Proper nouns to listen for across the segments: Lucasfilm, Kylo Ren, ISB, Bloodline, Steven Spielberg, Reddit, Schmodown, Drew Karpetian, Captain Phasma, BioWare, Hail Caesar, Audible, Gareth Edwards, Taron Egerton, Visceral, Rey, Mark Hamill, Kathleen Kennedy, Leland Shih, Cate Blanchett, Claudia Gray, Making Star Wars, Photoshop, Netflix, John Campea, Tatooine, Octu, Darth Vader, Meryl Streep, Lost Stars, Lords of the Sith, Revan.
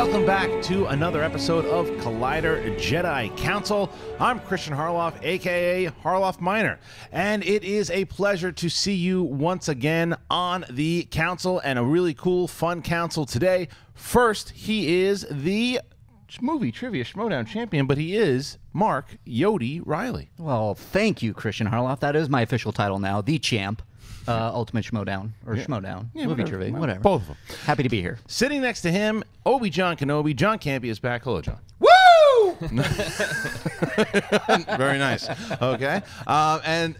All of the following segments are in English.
Welcome back to another episode of Collider Jedi Council. I'm Christian Harloff, aka Harloff Minor, and it is a pleasure to see you once again on the council, and a really cool, fun council today. First, he is the movie trivia Schmodown champion, but he is Mark Yody Riley. Well, thank you, Christian Harloff. That is my official title now, the champ. Ultimate Schmodown, or yeah. Schmodown, yeah, movie trivia, whatever. Both of them. Happy to be here. Sitting next to him, Obi-John Kenobi. John Campea is back. Hello, John. Woo! Very nice. Okay. And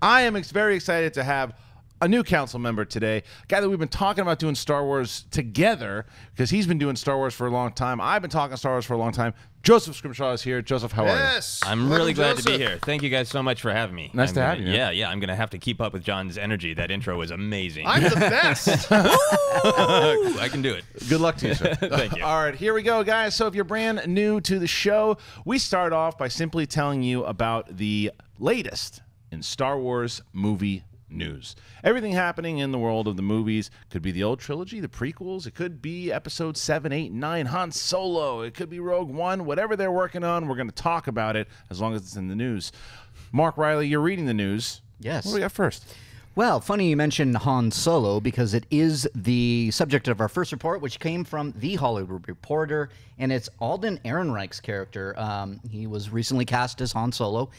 I am very excited to have a new council member today, a guy that we've been talking about doing Star Wars together, because he's been doing Star Wars for a long time. I've been talking Star Wars for a long time. Joseph Scrimshaw is here. Joseph, how are you? Yes, I'm really glad to be here. Thank you guys so much for having me. Nice to have you. Yeah, yeah. I'm gonna have to keep up with John's energy. That intro was amazing. I'm the best. I can do it. Good luck to you, sir. Thank you. All right, here we go, guys. So if you're brand new to the show, we start off by simply telling you about the latest in Star Wars movie news. Everything happening in the world of the movies. Could be the old trilogy, the prequels. It could be episodes 7, 8, 9, Han Solo. It could be Rogue One. Whatever they're working on, we're going to talk about it as long as it's in the news. Mark Riley, you're reading the news. Yes. What do we got first? Well, funny you mentioned Han Solo, because it is the subject of our first report, which came from The Hollywood Reporter, and it's Alden Ehrenreich's character. He was recently cast as Han Solo.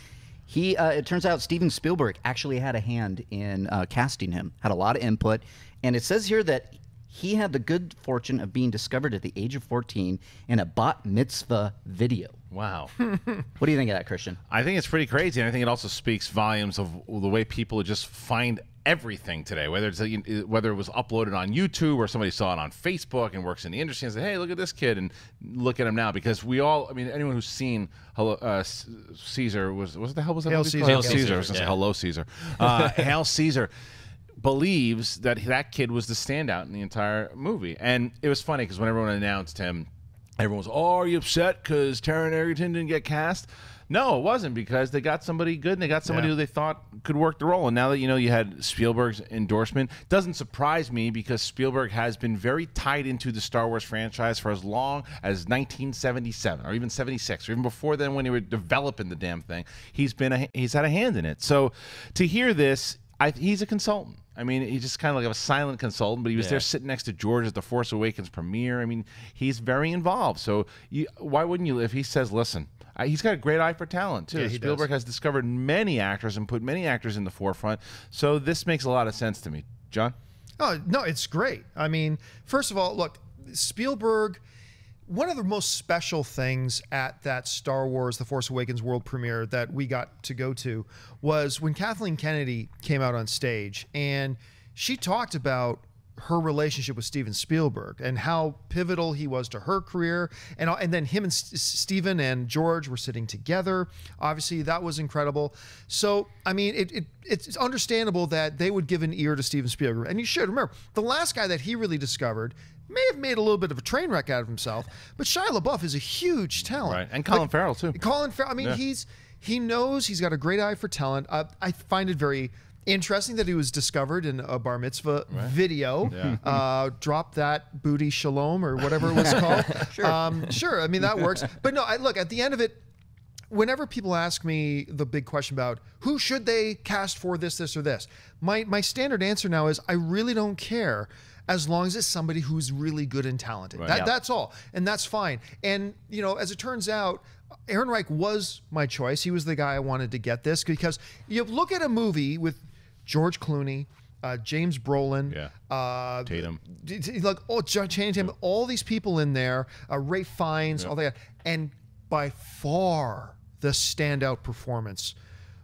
He, it turns out Steven Spielberg actually had a hand in casting him, had a lot of input, and it says here that he had the good fortune of being discovered at the age of 14 in a bat mitzvah video. Wow. What do you think of that, Christian? I think it's pretty crazy, and I think it also speaks volumes of the way people just find everything today, whether it's whether it was uploaded on YouTube or somebody saw it on Facebook and works in the industry and said, hey, look at this kid, and look at him now, because we all, I mean, anyone who's seen Caesar, what the hell was that? Hail Caesar. Hail Caesar. I was going to say Hello Caesar. Hail Caesar believes that that kid was the standout in the entire movie. And it was funny because when everyone announced him, everyone was, oh, are you upset because Taron Egerton didn't get cast? No, it wasn't, because they got somebody good, and they got somebody who they thought could work the role. And now that you know you had Spielberg's endorsement, doesn't surprise me, because Spielberg has been very tied into the Star Wars franchise for as long as 1977 or even 76, or even before then when they were developing the damn thing. He's been he's had a hand in it. So to hear this, he's a consultant. I mean, he's just kind of like a silent consultant, but he was there sitting next to George at the Force Awakens premiere. I mean, he's very involved. So why wouldn't you, if he says, listen, he's got a great eye for talent, too. Yeah, Spielberg has discovered many actors and put many actors in the forefront. So this makes a lot of sense to me. John? Oh, no, it's great. I mean, first of all, look, Spielberg, one of the most special things at that Star Wars The Force Awakens world premiere that we got to go to was when Kathleen Kennedy came out on stage, and she talked about her relationship with Steven Spielberg and how pivotal he was to her career. And then him and Steven and George were sitting together. Obviously, that was incredible. So, I mean, it's understandable that they would give an ear to Steven Spielberg. And you should remember, the last guy that he really discovered may have made a little bit of a train wreck out of himself, but Shia LaBeouf is a huge talent. Right. And Colin Farrell, too. Colin Farrell, I mean, he knows, he's got a great eye for talent. I find it very interesting that he was discovered in a bar mitzvah video. Yeah. Drop that booty shalom or whatever it was called. Sure, I mean, that works. But no, look, at the end of it, whenever people ask me the big question about who should they cast for this, this, or this, my standard answer now is I really don't care, as long as it's somebody who's really good and talented. Right. That's all, and that's fine. And, you know, as it turns out, Ehrenreich was my choice. He was the guy I wanted to get this, because you look at a movie with George Clooney, James Brolin, Tatum, Channing Tatum, all these people in there, Ralph Fiennes, all that, and by far the standout performance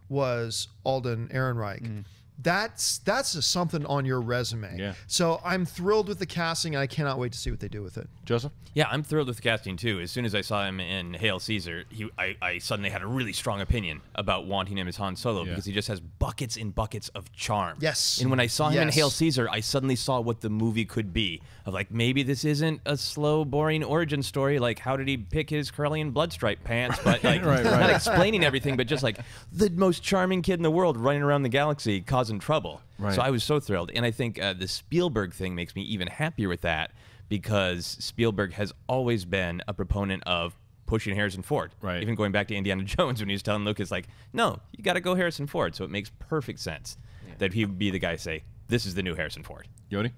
was Alden Ehrenreich. Mm. That's something on your resume. Yeah. So I'm thrilled with the casting, and I cannot wait to see what they do with it. Joseph? Yeah, I'm thrilled with the casting, too. As soon as I saw him in Hail Caesar, I suddenly had a really strong opinion about wanting him as Han Solo, because he just has buckets and buckets of charm. Yes. And when I saw him in Hail Caesar, I suddenly saw what the movie could be. Of like, maybe this isn't a slow, boring origin story, like how did he pick his curly and blood-striped pants, but like not explaining everything, but just like the most charming kid in the world running around the galaxy causing trouble. Right. So I was so thrilled, and I think the Spielberg thing makes me even happier with that, because Spielberg has always been a proponent of pushing Harrison Ford. Right. Even going back to Indiana Jones when he was telling Lucas, like, no, you got to go Harrison Ford. So it makes perfect sense that he would be the guy to say, this is the new Harrison Ford. Yody?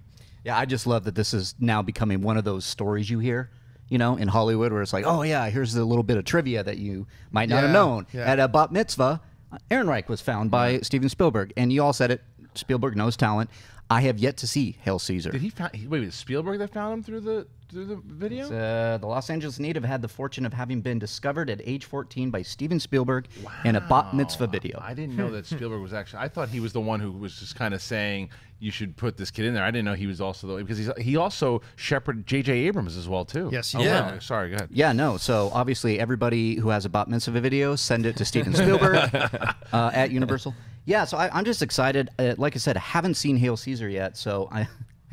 Yeah, I just love that this is now becoming one of those stories you hear, you know, in Hollywood where it's like, oh, yeah, here's a little bit of trivia that you might not have known. Yeah. At a bat mitzvah, Ehrenreich was found by Steven Spielberg. And you all said it. Spielberg knows talent. I have yet to see Hail Caesar. Did he found, wait, was Spielberg that found him through the video? The Los Angeles native had the fortune of having been discovered at age 14 by Steven Spielberg in a bat mitzvah video. I didn't know that Spielberg was actually, I thought he was the one who was just kind of saying, you should put this kid in there. I didn't know he was also, because he's, he also shepherded J.J. Abrams as well, too. Yes, yeah. Wow. Sorry, go ahead. Yeah, no, so obviously everybody who has a bat mitzvah video, send it to Steven Spielberg at Universal. Yeah, so I'm just excited. Like I said, I haven't seen Hail Caesar yet, so I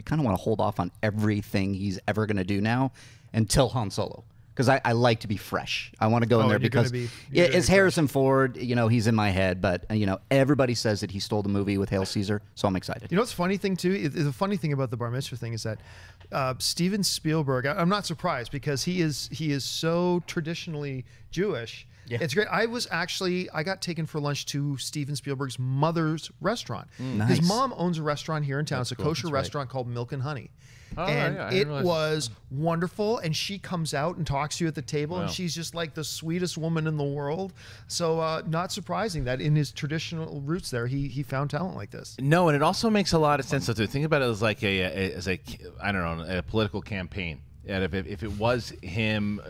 kind of want to hold off on everything he's ever going to do now until Han Solo, because I like to be fresh. I want to go in there because it's Harrison Ford. You know, he's in my head, but you know, everybody says that he stole the movie with Hail Caesar, so I'm excited. You know what's funny thing too? The funny thing about the bar mitzvah thing is that Steven Spielberg, I'm not surprised because he is so traditionally Jewish. Yeah. It's great. I was actually, I got taken for lunch to Steven Spielberg's mother's restaurant. Nice. His mom owns a restaurant here in town. That's it's a cool. kosher That's restaurant called Milk and Honey. Oh, and it was wonderful. And she comes out and talks to you at the table, and she's just like the sweetest woman in the world. So not surprising that in his traditional roots there, he found talent like this. No, and it also makes a lot of sense. To think about it as like a I don't know, a political campaign. And if it was him...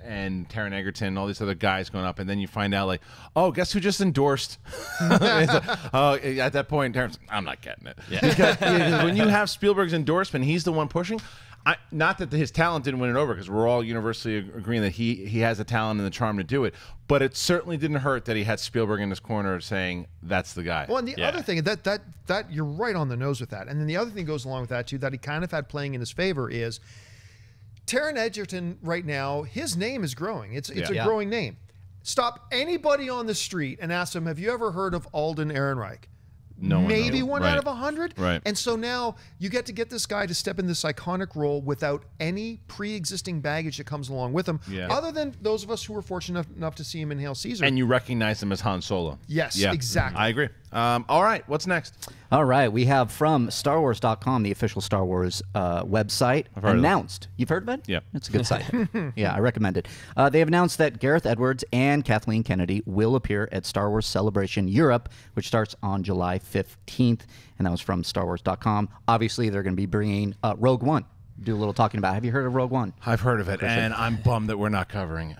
and Taron Egerton and all these other guys going up, and then you find out like, oh, guess who just endorsed? At that point, Taron's like, I'm not getting it. Yeah. Because when you have Spielberg's endorsement, he's the one pushing. Not that his talent didn't win it over, because we're all universally agreeing that he has the talent and the charm to do it, but it certainly didn't hurt that he had Spielberg in his corner saying, that's the guy. Well, and the other thing, that you're right on the nose with that. And then the other thing goes along with that too, that he kind of had playing in his favor is, Taron Egerton right now, his name is growing. It's a growing name. Stop anybody on the street and ask them, have you ever heard of Alden Ehrenreich? No one. Maybe one out of 100. Right. And so now you get to get this guy to step in this iconic role without any pre-existing baggage that comes along with him, other than those of us who were fortunate enough to see him in Hail Caesar. And you recognize him as Han Solo. Yes, exactly. I agree. All right, what's next? All right, we have from StarWars.com, the official Star Wars website, announced. You've heard of it? Yeah. It's a good site. Yeah, I recommend it. They have announced that Gareth Edwards and Kathleen Kennedy will appear at Star Wars Celebration Europe, which starts on July 15th, and that was from StarWars.com. Obviously, they're going to be bringing Rogue One. Do a little talking about it. Have you heard of Rogue One? I've heard of it, and I'm bummed that we're not covering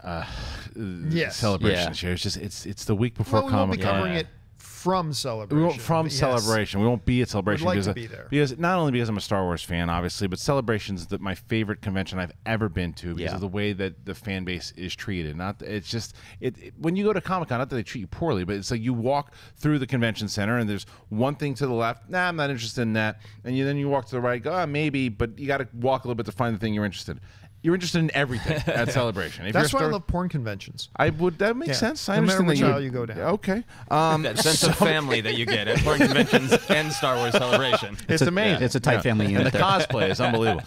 Celebration this year. It's just it's the week before Comic Con. We'll be covering it from Celebration. We won't Celebration. We won't be at Celebration. We'd like to be there. Because not only because I'm a Star Wars fan, obviously, but Celebration's my favorite convention I've ever been to because of the way that the fan base is treated. Not it's just when you go to Comic Con, not that they treat you poorly, but it's like you walk through the convention center and there's one thing to the left. Nah, I'm not interested in that. And you, then you walk to the right. Go maybe, but you got to walk a little bit to find the thing you're interested in. You're interested in everything at Celebration. If that's why I love porn conventions. That makes sense. I understand which aisle you go down. Okay. That sense of family that you get at porn conventions and Star Wars Celebration. It's amazing. It's a tight family unit. And the cosplay is unbelievable.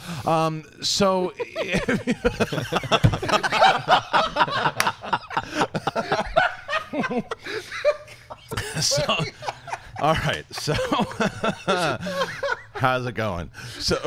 All right. So how's it going? So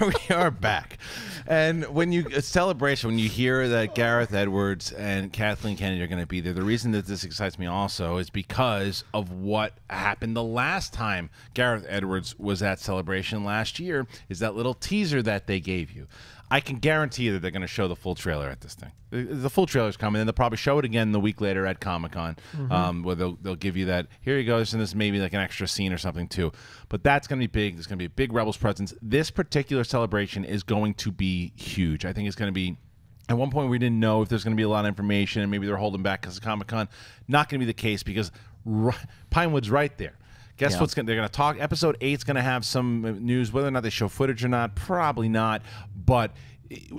we are back. And when you when you hear that Gareth Edwards and Kathleen Kennedy are going to be there, the reason that this excites me also is because of what happened the last time Gareth Edwards was at Celebration last year, is that little teaser that they gave you. I can guarantee you that they're going to show the full trailer at this thing. The full trailer's coming, and they'll probably show it again the week later at Comic-Con, where they'll give you that, here you go, and this maybe like an extra scene or something too. But that's going to be big. There's going to be a big Rebels presence. This particular Celebration is going to be huge. I think it's going to be, at one point we didn't know if there's going to be a lot of information, and maybe they're holding back because of Comic-Con. Not going to be the case because Pinewood's right there. Guess what's they're going to talk? Episode 8's going to have some news, whether or not they show footage or not, probably not. But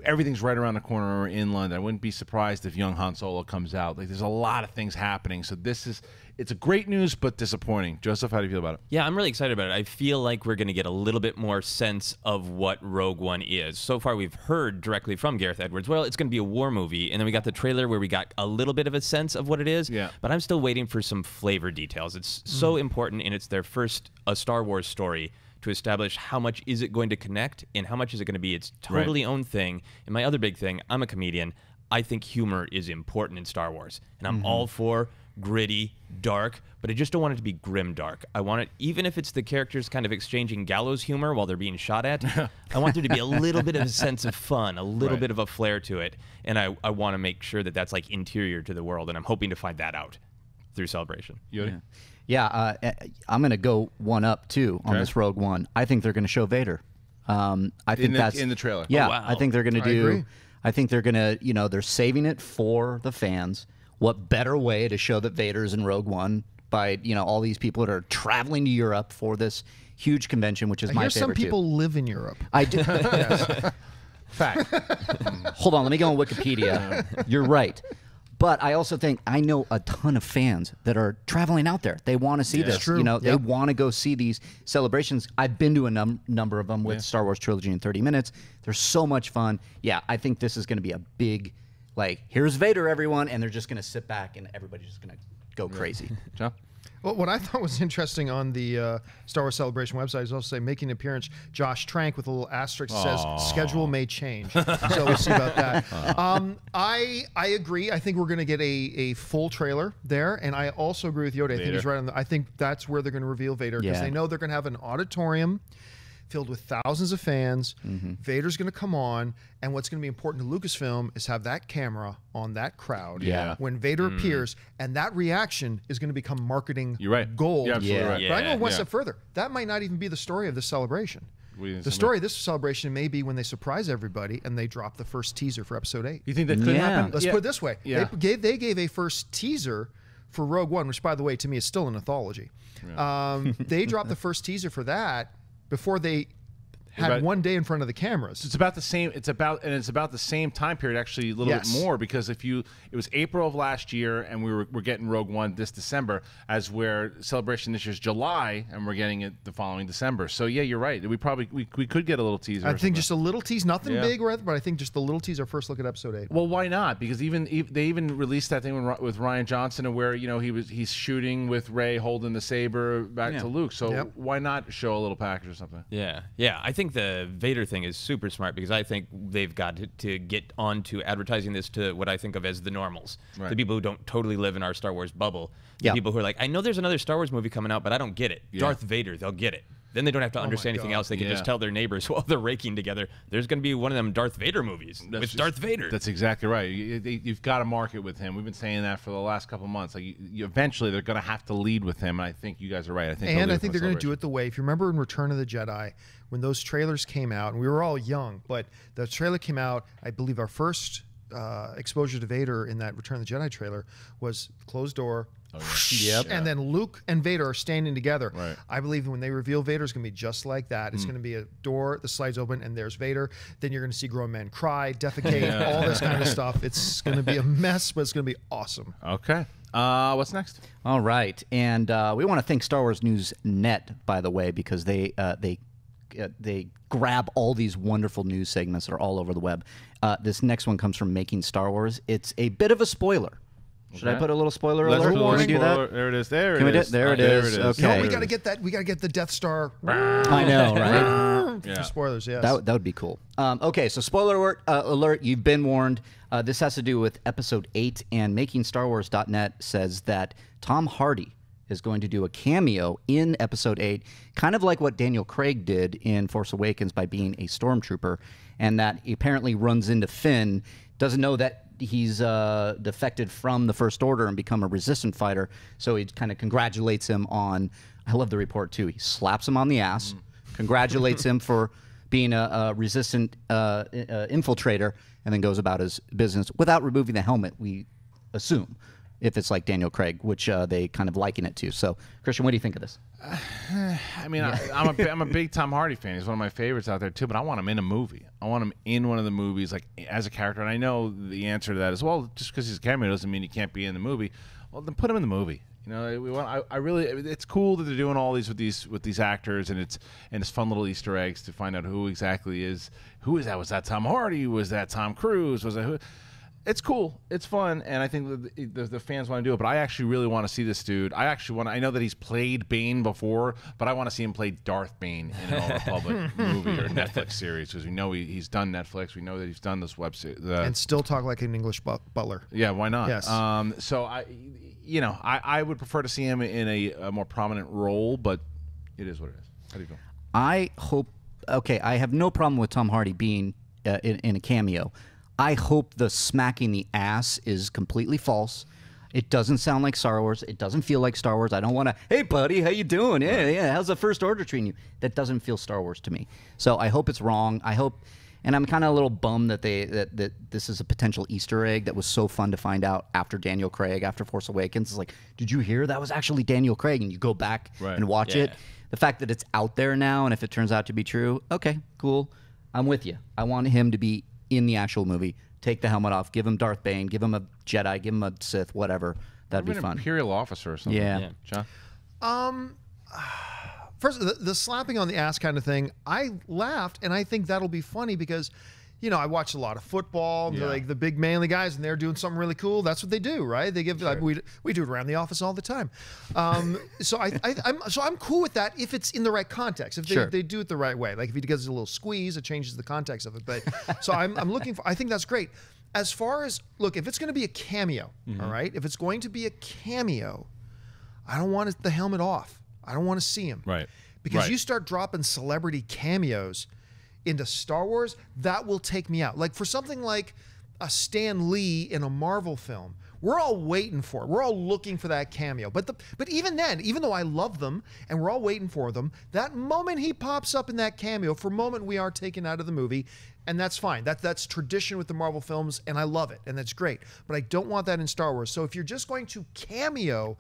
everything's right around the corner or in London. I wouldn't be surprised if young Han Solo comes out. Like, there's a lot of things happening. So this is, it's a great news, but disappointing. Joseph, how do you feel about it? Yeah, I'm really excited about it. I feel like we're going to get a little bit more sense of what Rogue One is. So far, we've heard directly from Gareth Edwards, well, it's going to be a war movie. And then we got the trailer where we got a little bit of a sense of what it is. Yeah. But I'm still waiting for some flavor details. It's so important, and it's their first Star Wars story, to establish how much is it going to connect and how much is it going to be its totally own thing. And my other big thing, I'm a comedian. I think humor is important in Star Wars. And I'm all for gritty, dark, but I just don't want it to be grim dark. I want it, even if it's the characters kind of exchanging gallows humor while they're being shot at, I want there to be a little bit of a sense of fun, a little bit of a flair to it. And I want to make sure that that's like interior to the world. And I'm hoping to find that out through Celebration. Yody? Yeah. Yeah, I'm going to go one up, too, on this Rogue One. I think they're going to show Vader. I think that's in the trailer. Yeah, oh, wow. I think they're going to do... I think they're going to, you know, they're saving it for the fans. What better way to show that Vader's in Rogue One by, you know, all these people that are traveling to Europe for this huge convention, which is my favorite, some people live in Europe. I do. Fact. Hold on, let me go on Wikipedia. You're right. But I also think I know a ton of fans that are traveling out there. They want to see this. You know, they want to go see these celebrations. I've been to a number of them with Star Wars Trilogy in 30 Minutes. They're so much fun. Yeah, I think this is going to be a big, like, here's Vader, everyone, and they're just going to sit back and everybody's just going to go crazy. John? Well, what I thought was interesting on the Star Wars Celebration website is also say, making an appearance, Josh Trank, with a little asterisk that says, schedule may change. So we'll see about that. I agree. I think we're going to get a full trailer there. And I also agree with Yody. I think he's right on the, I think that's where they're going to reveal Vader, because they know they're going to have an auditorium filled with thousands of fans. Vader's going to come on, and what's going to be important to Lucasfilm is have that camera on that crowd when Vader appears, and that reaction is going to become marketing gold. But I go one step further. That might not even be the story of this celebration. The story of this celebration may be when they surprise everybody and they drop the first teaser for Episode 8. You think that could happen? Let's put it this way. They gave a first teaser for Rogue One, which, by the way, to me is still an anthology. They dropped the first teaser for that before they had one day in front of the cameras. It's about the same. It's about, and it's about the same time period, actually, a little bit more, because if you, it was April of last year, and we're getting Rogue One this December, as where Celebration this year's July, and we're getting it the following December. So yeah, you're right. We probably we could get a little teaser. I think just a little tease, nothing big, but I think just a little tease. Our first look at Episode 8. Well, why not? Because they even released that thing with Rian Johnson, and where, you know, he's shooting with Rey holding the saber back to Luke. So why not show a little package or something? Yeah. I think the Vader thing is super smart, because I think they've got to get on to advertising this to what I think of as the normals, the people who don't totally live in our Star Wars bubble, the people who are like, I know there's another Star Wars movie coming out, but I don't get it. Darth Vader, they'll get it. Then they don't have to understand anything else. They can just tell their neighbors while they're raking together, there's going to be one of them Darth Vader movies with Darth Vader. That's exactly right. You've got to market with him. We've been saying that for the last couple of months. Like, eventually, they're going to have to lead with him. And I think you guys are right. I think they're going to do it the way, if you remember in Return of the Jedi, when those trailers came out, and we were all young, but the trailer came out, I believe our first exposure to Vader in that Return of the Jedi trailer was closed door, and then Luke and Vader are standing together. I believe when they reveal Vader, it's going to be just like that. It's going to be a door, the slides open, and there's Vader. Then you're going to see grown men cry, defecate, all this kind of stuff. It's going to be a mess, but it's going to be awesome. Okay. What's next? All right. And we want to thank Star Wars News Net, by the way, because they grab all these wonderful news segments that are all over the web. This next one comes from Making Star Wars. It's a bit of a spoiler. Should I put a little spoiler alert? Can we do that? There it is. There it is. Okay. No, we got to get that. We got to get the Death Star. I know, right? Spoilers, yes. That would be cool. Okay, so spoiler alert, you've been warned. This has to do with Episode 8, and MakingStarWars.net says that Tom Hardy is going to do a cameo in Episode 8, kind of like what Daniel Craig did in Force Awakens by being a stormtrooper, and that he apparently runs into Finn, doesn't know that he's defected from the First Order and become a resistant fighter, so he kind of congratulates him on, I love the report too, he slaps him on the ass, congratulates him for being a resistant infiltrator, and then goes about his business without removing the helmet, we assume. if it's like Daniel Craig, which they kind of liken it to. So, Christian, what do you think of this? I mean, yeah. I'm a big Tom Hardy fan. He's one of my favorites out there, too, but I want him in a movie. I want him in one of the movies, like, as a character. And I know the answer to that is, well, just because he's a cameo doesn't mean he can't be in the movie. Well, then put him in the movie. You know, we want. I really. It's cool that they're doing all these with these actors, and it's fun little Easter eggs to find out who exactly is who is that. Was that Tom Hardy? Was that Tom Cruise? Was that who? It's cool. It's fun, and I think the fans want to do it. But I actually really want to see this dude. I actually want. I know that he's played Bane before, but I want to see him play Darth Bane in an Old Republic movie or Netflix series, because we know he's done Netflix. We know that he's done this web series, and still talk like an English butler. Yeah, why not? Yes. So I. You know, I would prefer to see him in a more prominent role, but it is what it is. How do you go? I hope, okay, I have no problem with Tom Hardy being in a cameo. I hope the smacking the ass is completely false. It doesn't sound like Star Wars. It doesn't feel like Star Wars. I don't want to, hey, buddy, how you doing? Yeah, yeah, how's the First Order treating you? That doesn't feel Star Wars to me. So I hope it's wrong. I hope... And I'm kind of a little bummed that that this is a potential Easter egg that was so fun to find out after Daniel Craig, after Force Awakens. It's like, did you hear? That was actually Daniel Craig, and you go back and watch it. The fact that it's out there now, and if it turns out to be true, okay, cool. I'm with you. I want him to be in the actual movie. Take the helmet off. Give him Darth Bane. Give him a Jedi. Give him a Sith. Whatever. That'd be fun. An Imperial officer or something. Yeah. John? First, the slapping on the ass kind of thing, I laughed, and I think that'll be funny because, you know, I watch a lot of football, like the big manly guys, and they're doing something really cool. That's what they do, right? They give like, we do it around the office all the time. So I'm cool with that if it's in the right context, if they do it the right way. Like if he does a little squeeze, it changes the context of it. But so I'm looking for. I think that's great. As far as look, if it's going to be a cameo, all right, if it's going to be a cameo, I don't want the helmet off. I don't want to see him. Right. Because you start dropping celebrity cameos into Star Wars, that will take me out. Like for something like a Stan Lee in a Marvel film, we're all waiting for it. We're all looking for that cameo. But even then, even though I love them and we're all waiting for them, that moment he pops up in that cameo, for a moment we are taken out of the movie, and that's fine. That's tradition with the Marvel films, and I love it, and that's great. But I don't want that in Star Wars. So if you're just going to cameo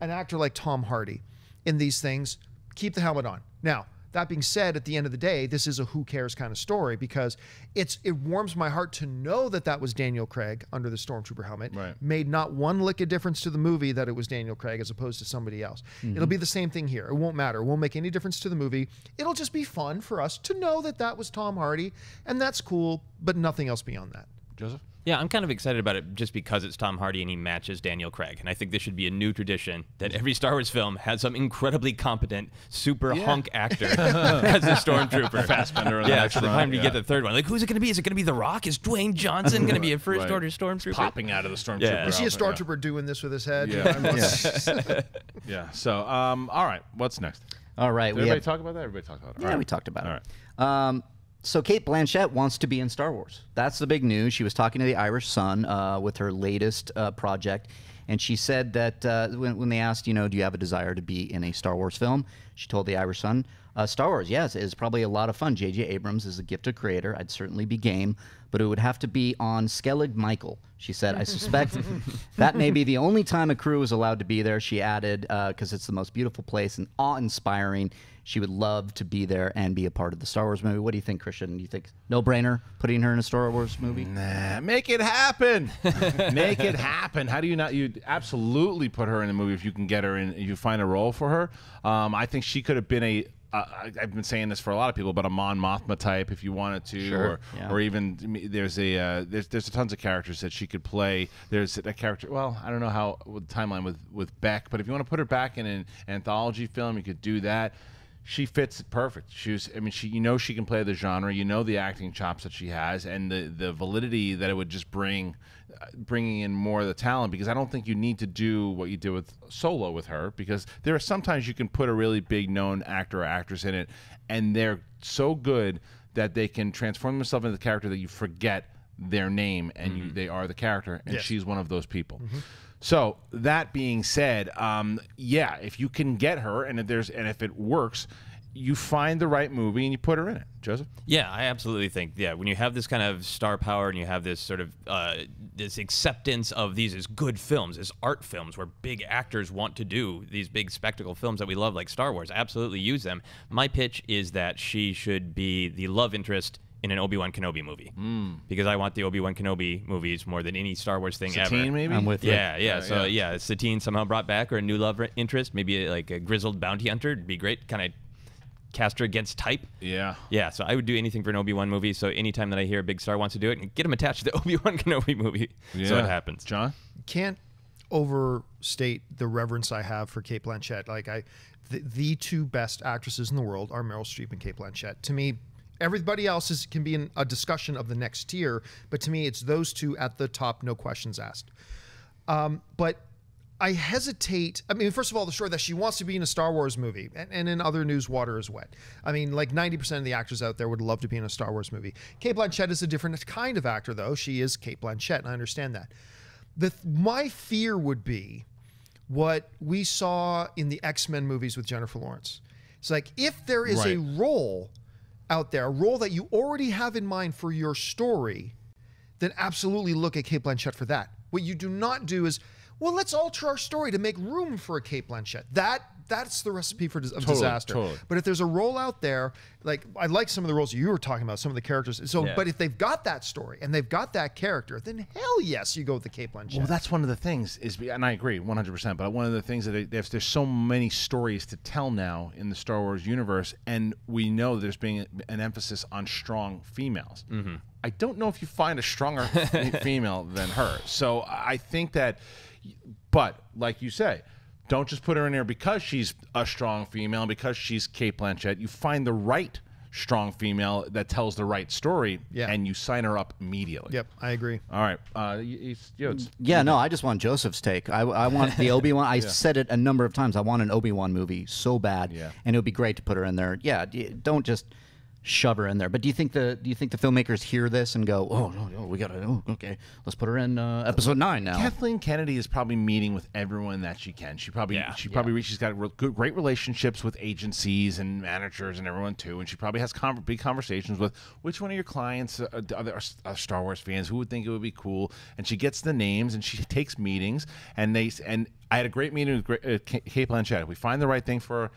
an actor like Tom Hardy in these things, keep the helmet on. Now, that being said, at the end of the day, this is a who cares kind of story because it warms my heart to know that that was Daniel Craig under the Stormtrooper helmet. Right. Made not one lick of difference to the movie that it was Daniel Craig as opposed to somebody else. It'll be the same thing here. It won't matter. It won't make any difference to the movie. It'll just be fun for us to know that that was Tom Hardy, and that's cool, but nothing else beyond that. Joseph? Yeah, I'm kind of excited about it just because it's Tom Hardy and he matches Daniel Craig. And I think this should be a new tradition that every Star Wars film has some incredibly competent, super hunk actor as a Stormtrooper. Fassbender. Yeah, so the time to get the third one. Like, who's it going to be? Is it going to be The Rock? Is Dwayne Johnson going to be a First Order Stormtrooper? It's popping out of the Stormtrooper. Yeah. You see a Stormtrooper doing this with his head? Yeah. So, all right, what's next? All right. Did everybody talk about that? Everybody talked about it. Yeah, we talked about it. All right. So Cate Blanchett wants to be in Star Wars. That's the big news. She was talking to the Irish Sun with her latest project, and she said that when they asked, you know, do you have a desire to be in a Star Wars film, she told the Irish Sun, Star Wars, yes, is probably a lot of fun. J.J. Abrams is a gifted creator. I'd certainly be game, but it would have to be on Skellig Michael, she said. I suspect that may be the only time a crew is allowed to be there, she added, because it's the most beautiful place and awe-inspiring. She would love to be there and be a part of the Star Wars movie. What do you think, Christian? Do you think no-brainer putting her in a Star Wars movie? Nah, make it happen. Make it happen. How do you not? You absolutely put her in the movie if you can get her in. You find a role for her. I think she could have been a. I've been saying this for a lot of people, but a Mon Mothma type, if you wanted to, or even there's a there's tons of characters that she could play. There's a character. Well, I don't know how with the timeline with Beck, but if you want to put her back in an anthology film, you could do that. She fits it perfect. I mean, you know, she can play the genre. You know the acting chops that she has, and the validity that it would just bring, bringing in more of the talent. Because I don't think you need to do what you did with Solo with her. Because there are sometimes you can put a really big known actor or actress in it, and they're so good that they can transform themselves into the character that you forget their name and they are the character, and she's one of those people. So that being said, yeah, if you can get her and if it works, you find the right movie and you put her in it. Joseph? Yeah, I absolutely think, yeah, when you have this kind of star power and you have this sort of this acceptance of these as good films, as art films, where big actors want to do these big spectacle films that we love, like Star Wars, absolutely use them. My pitch is that she should be the love interest in an Obi-Wan Kenobi movie, because I want the Obi-Wan Kenobi movies more than any Star Wars thing ever. Satine, maybe? I'm with you. Yeah, yeah. So yeah, Satine somehow brought back, or a new love interest, maybe like a grizzled bounty hunter, would be great. Kind of cast her against type. Yeah. Yeah. So I would do anything for an Obi-Wan movie. So anytime that I hear a big star wants to do it, and get him attached to the Obi-Wan Kenobi movie. Yeah. So it happens. John? Can't overstate the reverence I have for Cate Blanchett. Like the two best actresses in the world are Meryl Streep and Cate Blanchett. To me, everybody else is, can be in a discussion of the next tier, but to me, it's those two at the top, no questions asked. But I hesitate. I mean, first of all, the story that she wants to be in a Star Wars movie, and in other news, water is wet. I mean, like 90% of the actors out there would love to be in a Star Wars movie. Cate Blanchett is a different kind of actor, though. She is Cate Blanchett, and I understand that. My fear would be what we saw in the X-Men movies with Jennifer Lawrence. It's like, if there is a role out there, a role that you already have in mind for your story, then absolutely look at Cate Blanchett for that. What you do not do is, well, let's alter our story to make room for a Cate Blanchett. That's the recipe for disaster. Totally. But if there's a role out there, like I like some of the roles you were talking about, some of the characters. So, but if they've got that story and they've got that character, then hell yes, you go with the Cate Blanchett. Well, that's one of the things is, and I agree 100%. But one of the things that there's so many stories to tell now in the Star Wars universe, and we know there's being an emphasis on strong females. Mm-hmm. I don't know if you find a stronger female than her. So I think that, but like you say, don't just put her in there because she's a strong female, because she's Cate Blanchett. You find the right strong female that tells the right story, and you sign her up immediately. Yep, I agree. All right. Yeah, no, I just want Joseph's take. I want the Obi-Wan. I said it a number of times. I want an Obi-Wan movie so bad, and it would be great to put her in there. Yeah, don't just shove her in there. But do you think the filmmakers hear this and go, oh no, no, we gotta, oh, okay, let's put her in episode 9 now? Kathleen Kennedy is probably meeting with everyone that she can. She probably she's got great relationships with agencies and managers and everyone too, and she probably has big conversations with which one of your clients are Star Wars fans, who would think it would be cool, and she gets the names and she takes meetings, and I had a great meeting with Cate Blanchett. We find the right thing for her.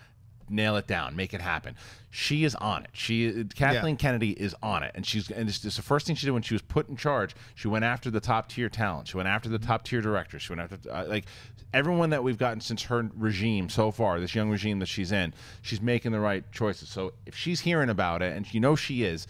Nail it down, make it happen. She is on it. Kathleen Kennedy is on it, and this is the first thing she did when she was put in charge. She went after the top tier talent. She went after the top tier directors. She went after like everyone that we've gotten since her regime so far. This young regime that she's in, she's making the right choices. So if she's hearing about it, and you know she is,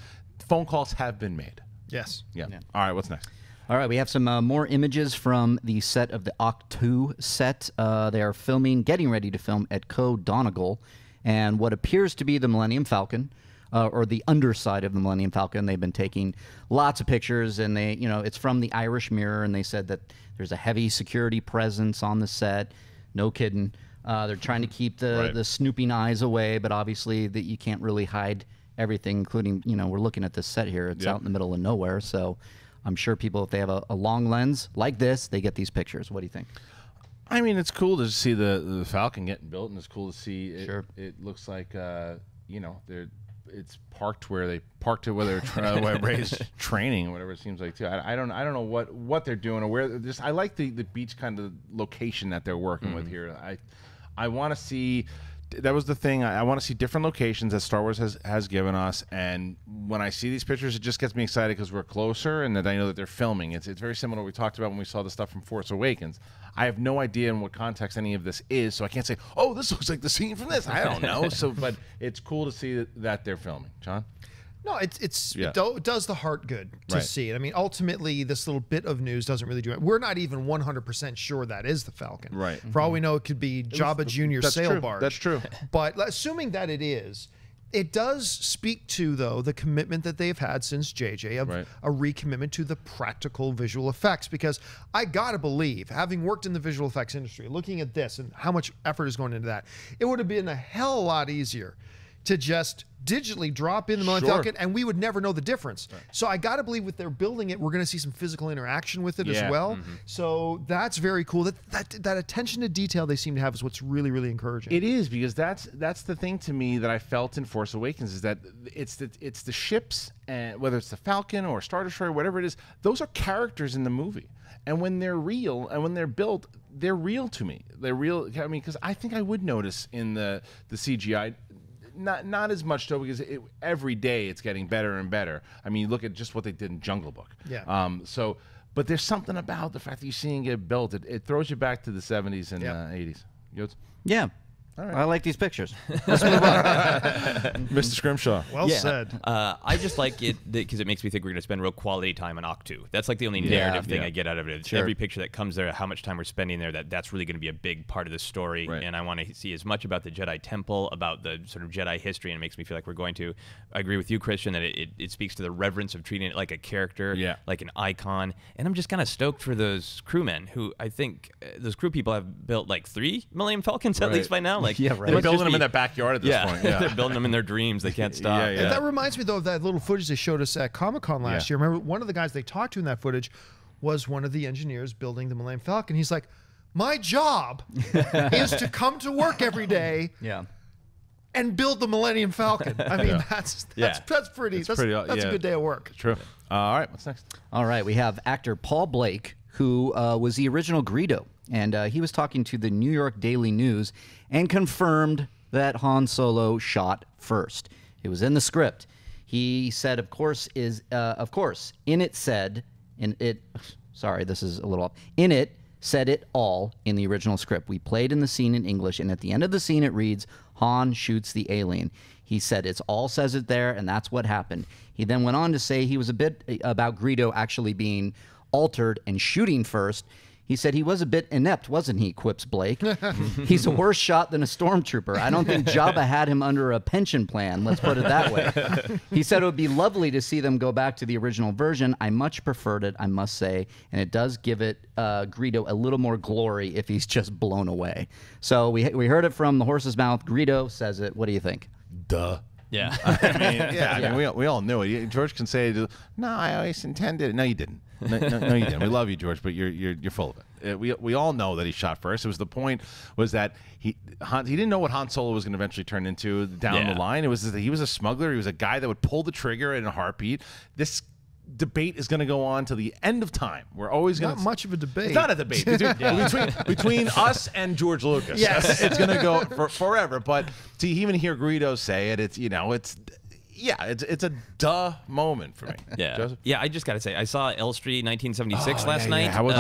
phone calls have been made. Yes. Yeah. All right. What's next? All right, we have some more images from the set of the Octu set. They are filming, getting ready to film at Coe Donegal, and what appears to be the Millennium Falcon, or the underside of the Millennium Falcon. They've been taking lots of pictures, and they, you know, it's from the Irish Mirror, and they said that there's a heavy security presence on the set. No kidding. They're trying to keep the snooping eyes away, but obviously that you can't really hide everything, including, you know, we're looking at this set here. It's out in the middle of nowhere, so I'm sure people, if they have a long lens like this, they get these pictures. What do you think? I mean, it's cool to see the Falcon getting built, and it's cool to see it. Sure. It looks like, you know, it's parked where they parked it, whether it's Ray's training or whatever it seems like too. I don't know what they're doing or where. Just I like the beach kind of location that they're working with here. I want to see. That was the thing. I want to see different locations that Star Wars has given us, and when I see these pictures, it just gets me excited because we're closer, and that I know that they're filming. It's very similar to what we talked about when we saw the stuff from Force Awakens. I have no idea in what context any of this is, so I can't say, oh, this looks like the scene from this. I don't know. So, but it's cool to see that they're filming. John? No, it does the heart good to see it. I mean, ultimately, this little bit of news doesn't really do it. We're not even 100% sure that is the Falcon. Right. For all we know, it could be Jabba Jr.'s sail barge. That's true. But assuming that it is, it does speak to, though, the commitment that they've had since JJ of a recommitment to the practical visual effects. Because I gotta believe, having worked in the visual effects industry, looking at this and how much effort is going into that, it would have been a hell of a lot easier to just digitally drop in the Millennium Falcon, and we would never know the difference. Right. So I got to believe if they're building it, we're going to see some physical interaction with it as well. Mm-hmm. So that's very cool. That attention to detail they seem to have is what's really, really encouraging. It is, because that's the thing to me that I felt in Force Awakens, is that it's the ships, and whether it's the Falcon or Star Destroyer, whatever it is, those are characters in the movie. And when they're real and when they're built, they're real to me. They're real. I mean, because I think I would notice in the CGI. Not as much though, because every day it's getting better and better. I mean, you look at just what they did in Jungle Book. Yeah. So, but there's something about the fact that you're seeing it built. It throws you back to the 70s and 80s. Yotes? Yeah. All right. I like these pictures. Mr. Scrimshaw. Well said. I just like it because it makes me think we're going to spend real quality time on Octu. That's like the only narrative thing I get out of it. Every picture that comes there, how much time we're spending there, that's really going to be a big part of the story. Right. And I want to see as much about the Jedi Temple, about the sort of Jedi history, and it makes me feel like we're going to. I agree with you, Christian, that it speaks to the reverence of treating it like a character, like an icon. And I'm just kind of stoked for those crewmen who I think those crew people have built like 3 Millennium Falcons at least by now. Like, they're building them in that backyard at this point. Yeah. They're building them in their dreams. They can't stop. And that reminds me, though, of that little footage they showed us at Comic Con last year. Remember, one of the guys they talked to in that footage was one of the engineers building the Millennium Falcon. He's like, my job is to come to work every day and build the Millennium Falcon. I mean, that's a good day of work. True. All right, what's next? All right, we have actor Paul Blake, who was the original Greedo. And he was talking to the New York Daily News and confirmed that Han Solo shot first. It was in the script. He said, in it said it all in the original script. We played in the scene in English, and at the end of the scene it reads, Han shoots the alien. He said it's all says it there, and that's what happened. He then went on to say he was a bit about Greedo actually being altered and shooting first. He said he was a bit inept, wasn't he, quips Blake. He's a worse shot than a stormtrooper. I don't think Jabba had him under a pension plan, let's put it that way. He said it would be lovely to see them go back to the original version. I much preferred it, I must say, and it does give it Greedo a little more glory if he's just blown away. So we heard it from the horse's mouth. Greedo says it. What do you think? Duh. Yeah. I mean, we all knew it. George can say, no, I always intended it. No, you didn't. No, you didn't. We love you, George, but you're full of it. We all know that he shot first. It was the point was that he didn't know what Han Solo was going to eventually turn into down the line. It was that he was a smuggler. He was a guy that would pull the trigger in a heartbeat. This debate is going to go on till the end of time. We're always going to... Not much of a debate. It's not a debate. Between us and George Lucas. Yes. It's going to go forever. But to even hear Greedo say it, it's a duh moment for me. Yeah, Joseph? Yeah. I just gotta say, I saw Elstree 1976 last night. How was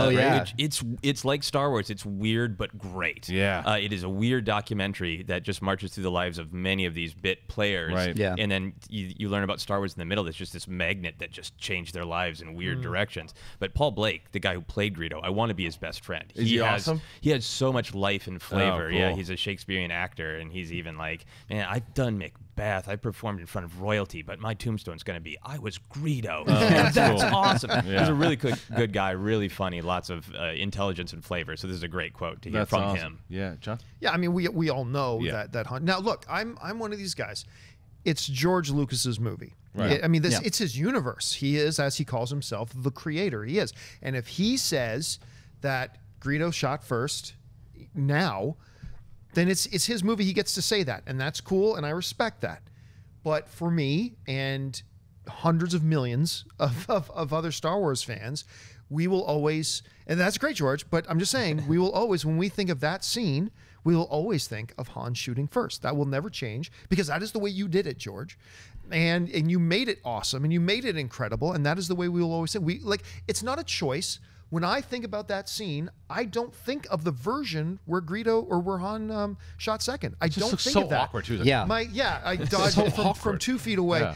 it? It's like Star Wars. It's weird but great. Yeah, it is a weird documentary that just marches through the lives of many of these bit players. Right. Yeah, and then you learn about Star Wars in the middle. It's just this magnet that just changed their lives in weird directions. But Paul Blake, the guy who played Greedo, I want to be his best friend. Is he awesome? He has so much life and flavor. Oh, cool. Yeah, he's a Shakespearean actor, and he's even like, man, I've done Macbeth. I performed in front of royalty, but my tombstone's going to be, I was Greedo. That's cool. Awesome. Yeah. He's a really good guy, really funny, lots of intelligence and flavor. So this is a great quote to hear from him. Yeah, John? Yeah, I mean, we all know that Han. Now, look, I'm one of these guys. It's George Lucas's movie. Right. I mean, it's his universe. He is, as he calls himself, the creator. He is. And if he says that Greedo shot first now, then it's his movie. He gets to say that. And that's cool, and I respect that. But for me and hundreds of millions of other Star Wars fans, we will always, and that's great, George, but I'm just saying, we will always, when we think of that scene, we will always think of Han shooting first. That will never change, because that is the way you did it, George. And you made it awesome, and you made it incredible, and that is the way we will always say. It's not a choice. When I think about that scene, I don't think of the version where Greedo or where Han shot second. I don't think of that. So awkward too. I dodged it from 2 feet away. Yeah.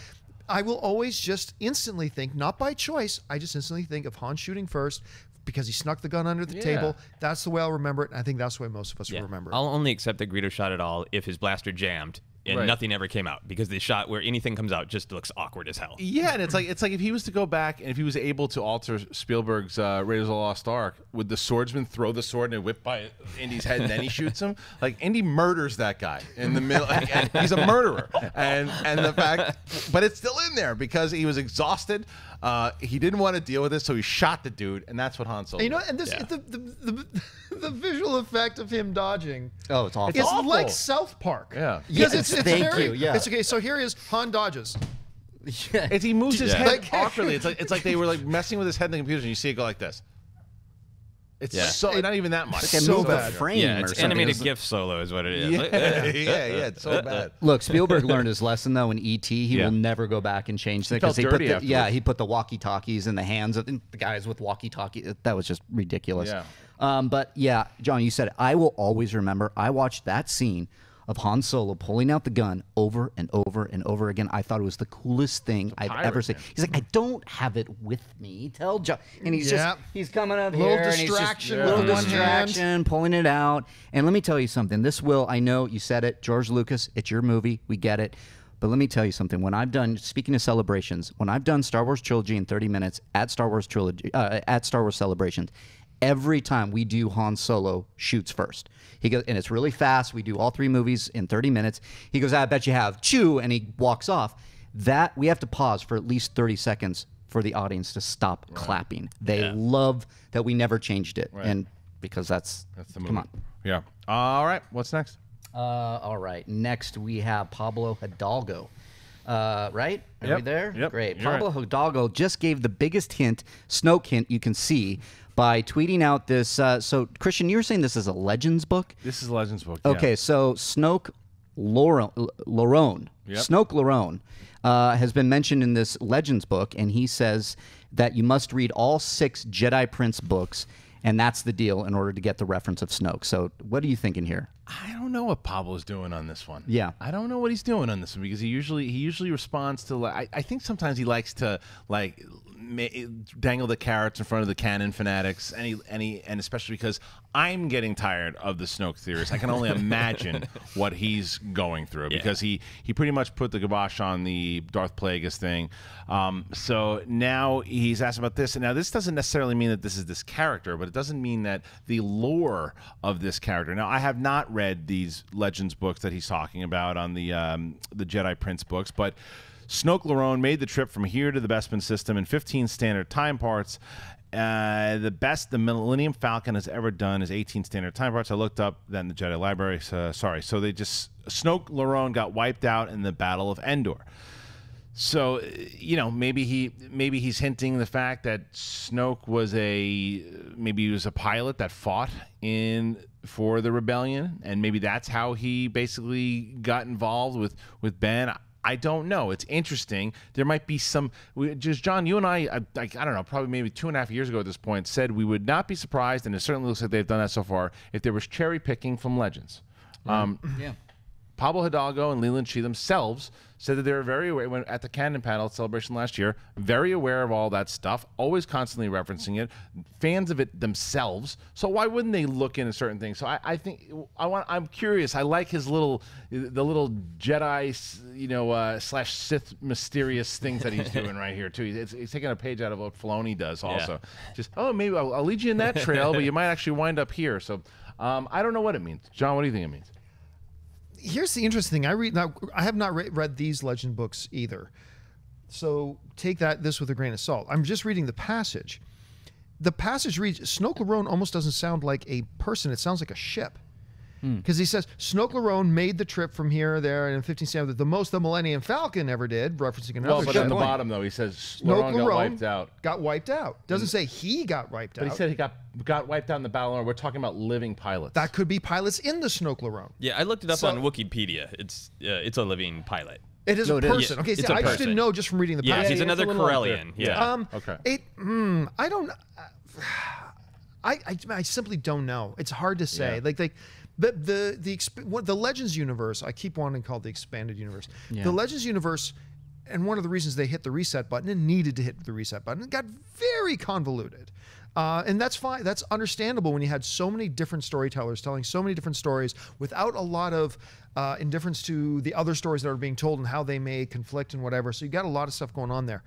I will always just instantly think, not by choice, I just instantly think of Han shooting first because he snuck the gun under the table. That's the way I'll remember it, and I think that's the way most of us will remember it. I'll only accept that Greedo shot at all if his blaster jammed. and nothing ever came out because the shot where anything comes out just looks awkward as hell. Yeah, and it's like if he was to go back and if he was able to alter Spielberg's Raiders of the Lost Ark, would the swordsman throw the sword and whip by Indy's head and then he shoots him? Like, Indy murders that guy in the middle. And he's a murderer, and the fact, but it's still in there because he was exhausted. He didn't want to deal with this, so he shot the dude, and that's what Han Solo. You know, and this the visual effect of him dodging. Oh, it's awful. It's like South Park. Yeah. Yes, it's thank very, you. Yeah. It's okay. So here is Han dodges. Yeah. It's, he moves his head awkwardly. It's like they were like messing with his head in the computer, and you see it go like this. It's so not even that much. It's like so bad. Frame it's animated GIF Solo is what it is. Yeah, it's so bad. Look, Spielberg learned his lesson though in E.T. He will never go back and change things because he put the, he put the walkie-talkies in the hands of the guys with walkie-talkies. That was just ridiculous. Yeah. But yeah, John, you said it. I will always remember. I watched that scene of Han Solo pulling out the gun over and over and over again. I thought it was the coolest thing I've ever seen. He's like, I don't have it with me. Tell John. And he's just, he's coming up here. Little distraction. Little distraction, pulling it out. And let me tell you something. This will, I know you said it, George Lucas, it's your movie. We get it. But let me tell you something. When I've done, speaking of celebrations, when I've done Star Wars Trilogy in 30 minutes at Star Wars Trilogy, at Star Wars Celebrations, every time we do Han Solo shoots first. He goes, and it's really fast. We do all three movies in 30 minutes. He goes, I bet you have, chew, and he walks off. That, we have to pause for at least 30 seconds for the audience to stop clapping. They love that we never changed it. Right. And because that's the movie. Come on. Yeah. All right. What's next? All right. Next, we have Pablo Hidalgo. Right? Are we there? Yep. Great. Pablo Hidalgo just gave the biggest hint, Snoke hint you can see, by tweeting out this. So, Christian, you were saying this is a Legends book? This is a Legends book, okay, so Snoke Lerone, Snoke Lerone has been mentioned in this Legends book, and he says that you must read all 6 Jedi Prince books, and that's the deal in order to get the reference of Snoke. So what are you thinking here? I don't know what Pablo's doing on this one. Yeah. I don't know what he's doing on this one because he usually responds to, I think sometimes he likes to like dangle the carrots in front of the canon fanatics, and especially because I'm getting tired of the Snoke theorists. I can only imagine what he's going through because he pretty much put the kibosh on the Darth Plagueis thing. So now he's asked about this, and now this doesn't necessarily mean that this is this character, but it doesn't mean that the lore of this character. Now, I have not read these Legends books that he's talking about on the Jedi Prince books, but Snoke Lerone made the trip from here to the Bespin system in 15 standard time parts. The best the Millennium Falcon has ever done is 18 standard time parts. I looked up that in the Jedi Library. So they just, Snoke Lerone got wiped out in the Battle of Endor. So, you know, maybe he's hinting the fact that Snoke was maybe he was a pilot that fought for the rebellion, and maybe that's how he basically got involved with Ben. I don't know. It's interesting. There might be some. Just John, you and I like, I don't know, probably maybe 2.5 years ago at this point, said we would not be surprised, and it certainly looks like they've done that so far, if there was cherry picking from Legends. Pablo Hidalgo and Leland Shih themselves said that they were very aware, when at the Canon panel at Celebration last year, very aware of all that stuff, always constantly referencing it, fans of it themselves. So why wouldn't they look into certain things? So I'm curious. I like his little Jedi, you know, slash Sith mysterious things that he's doing right here too. He's taking a page out of what Filoni does also. Just, oh, maybe I'll lead you in that trail, but you might actually wind up here. So I don't know what it means. John, what do you think it means? Here's the interesting thing. I have not read these Legend books either, so take this with a grain of salt. I'm just reading the passage. The passage reads, Snoke Lerone almost doesn't sound like a person. It sounds like a ship, because he says Snoke Lerone made the trip from here, there, and in 1570, the most the Millennium Falcon ever did, referencing another. Well, but at the bottom though, he says Snoke Lerone got wiped out. Got wiped out. Doesn't say he got wiped out. But he said he got wiped out in the battle. We're talking about living pilots. That could be pilots in the Snoke Lerone. Yeah, I looked it up on Wikipedia. It's a living pilot. It is a person. Yeah, okay, so I just didn't know just from reading the passage. Yeah, he's another Corellian. Yeah. Okay. I don't. I simply don't know. It's hard to say. Yeah. Like the Legends universe, I keep wanting to call it the expanded universe. Yeah. The Legends universe, and one of the reasons they hit the reset button, and needed to hit the reset button, it got very convoluted. And that's fine. That's understandable when you had so many different storytellers telling so many different stories without a lot of indifference to the other stories that are being told and how they may conflict and whatever. So you got a lot of stuff going on there.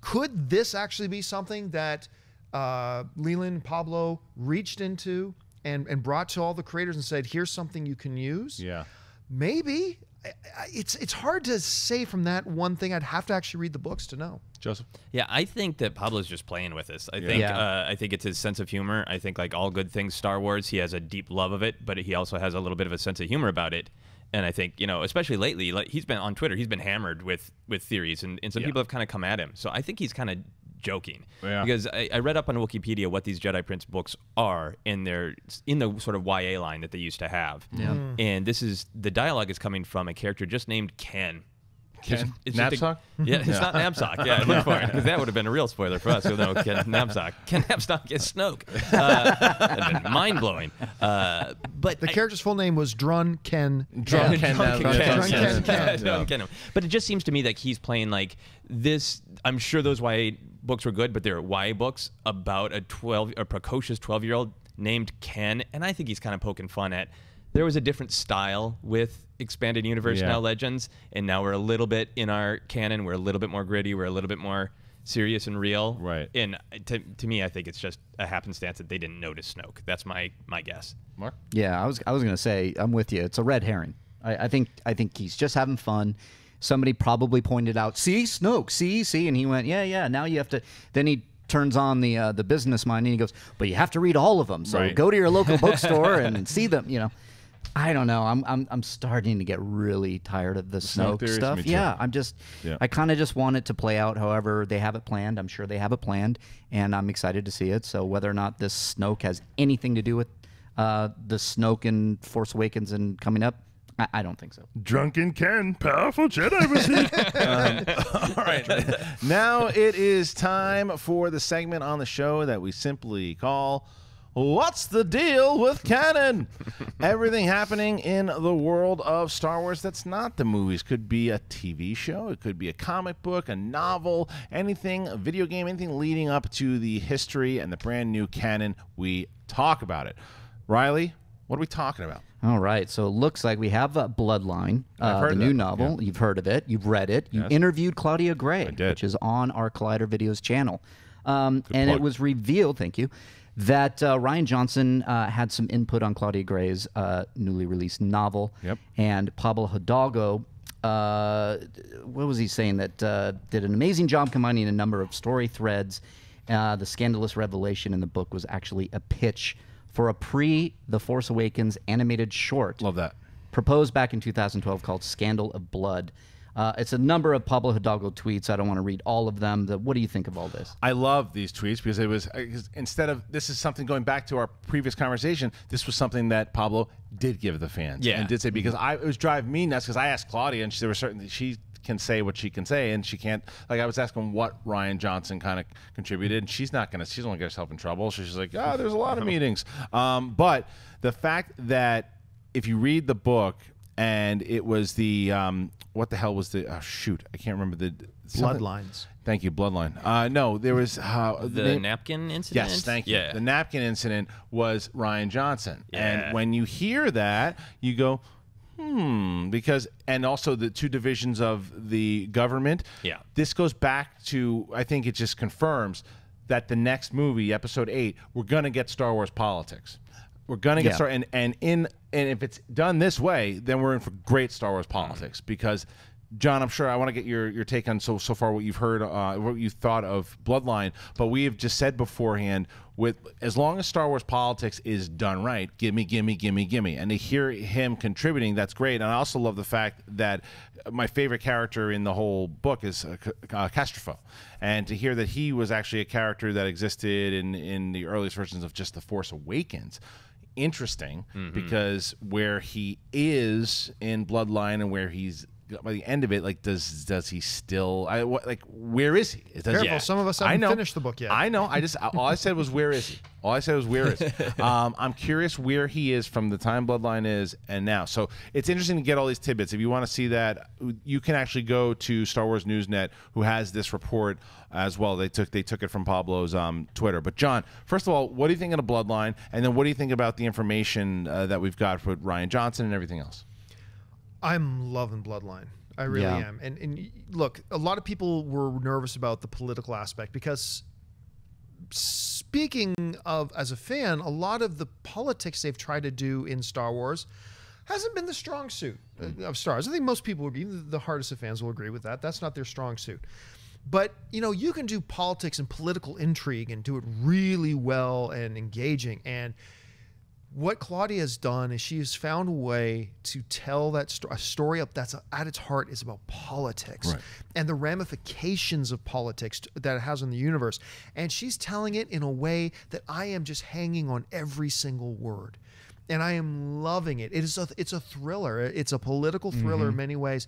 Could this actually be something that Leland Pablo reached into and brought to all the creators and said, here's something you can use? Yeah. Maybe. It's hard to say from that one thing. I'd have to actually read the books to know. Joseph? Yeah, I think that Pablo's just playing with this. I think it's his sense of humor. I think like all good things Star Wars, he has a deep love of it, but he also has a little bit of a sense of humor about it. And I think, you know, especially lately, like he's been on Twitter, he's been hammered with theories, and some people have kind of come at him. So I think he's kind of joking, because I read up on Wikipedia what these Jedi Prince books are, and they're in the sort of YA line that they used to have. And this is, the dialogue is coming from a character just named Ken. It's Napsock? Yeah, it's not Napsock. Yeah, look for it, because that would have been a real spoiler for us. So no, Ken Napsock. Ken Napsock is Snoke. That'd been mind-blowing. But the character's full name was Drun Ken. Drun Ken. But it just seems to me that he's playing like this. I'm sure those YA books were good, but they're YA books about a precocious 12-year-old named Ken, and I think he's kind of poking fun at. There was a different style with Expanded Universe, now Legends, and now we're a little bit in our canon. We're a little bit more gritty. We're a little bit more serious and real. Right. And to me, I think it's just a happenstance that they didn't notice Snoke. That's my guess. Mark? Yeah, I was gonna say I'm with you. It's a red herring. I think he's just having fun. Somebody probably pointed out, see Snoke, see, and he went, yeah. Now you have to. Then he turns on the business mind and he goes, but you have to read all of them. So go to your local bookstore and see them. You know. I don't know. I'm starting to get really tired of the Snoke stuff. Yeah, I kind of just want it to play out however they have it planned. I'm sure they have it planned, and I'm excited to see it. So whether or not this Snoke has anything to do with the Snoke in Force Awakens and coming up, I don't think so. Drunken Ken, powerful Jedi was he. All right. Now it is time for the segment on the show that we simply call What's the Deal with Canon? Everything happening in the world of Star Wars that's not the movies. Could be a TV show, it could be a comic book, a novel, anything, a video game, anything leading up to the history and the brand new canon. We talk about it. Riley, what are we talking about? All right, so it looks like we have Bloodline, the new novel. Yeah. You've heard of it, you've read it. You interviewed Claudia Gray, which is on our Collider Videos channel. And it was revealed, thank you, that Rian Johnson had some input on Claudia Gray's newly released novel. And Pablo Hidalgo, what was he saying, that did an amazing job combining a number of story threads. The scandalous revelation in the book was actually a pitch for a pre-The Force Awakens animated short. Love that. Proposed back in 2012 called Scandal of Blood. It's a number of Pablo Hidalgo tweets. I don't want to read all of them. What do you think of all this? I love these tweets because it was, instead of, this is something going back to our previous conversation, this was something that Pablo did give the fans. And did say, because it was driving me nuts because I asked Claudia and there were certain, she can say what she can say and she can't, like I was asking what Rian Johnson kind of contributed and she's not going to, she's only going to get herself in trouble. So she's like, oh, there's a lot of meetings. But the fact that if you read the book, and it was the what the hell was the I can't remember the Bloodlines. Thank you, Bloodline. No, there was the napkin incident. Yes, thank you. The napkin incident was Rian Johnson, and when you hear that, you go, because and also the two divisions of the government. Yeah, this goes back to I think it just confirms that the next movie, Episode 8, we're gonna get Star Wars politics. We're gonna get started, and if it's done this way, then we're in for great Star Wars politics. Because, John, I'm sure I want to get your take on so far what you've heard, what you thought of Bloodline. But we have just said beforehand, with as long as Star Wars politics is done right, gimme, gimme, gimme, gimme, and to hear him contributing, that's great. And I also love the fact that my favorite character in the whole book is Castrofo, and to hear that he was actually a character that existed in the earliest versions of just The Force Awakens. Interesting, because where he is in Bloodline and where he's by the end of it, like, does he still? Like, where is he? Careful, yeah. Some of us haven't finished the book yet. I know. I just all I said was where is he? All I said was where is he? I'm curious where he is from the time Bloodline is and now. So it's interesting to get all these tidbits. If you want to see that, you can actually go to Star Wars News Net, who has this report as well. They took it from Pablo's Twitter. But John, first of all, what do you think of the Bloodline? And then what do you think about the information that we've got with Rian Johnson and everything else? I'm loving Bloodline. I really am. And look, a lot of people were nervous about the political aspect because, speaking of as a fan, a lot of the politics they've tried to do in Star Wars hasn't been the strong suit of Star Wars. I think most people, even the hardest of fans, will agree with that. That's not their strong suit. But, you know, you can do politics and political intrigue and do it really well and engaging. And what Claudia has done is she has found a way to tell that story up that's at its heart is about politics and the ramifications of politics that it has on the universe. And she's telling it in a way that I am just hanging on every single word. And I am loving it. It's a thriller. It's a political thriller in many ways.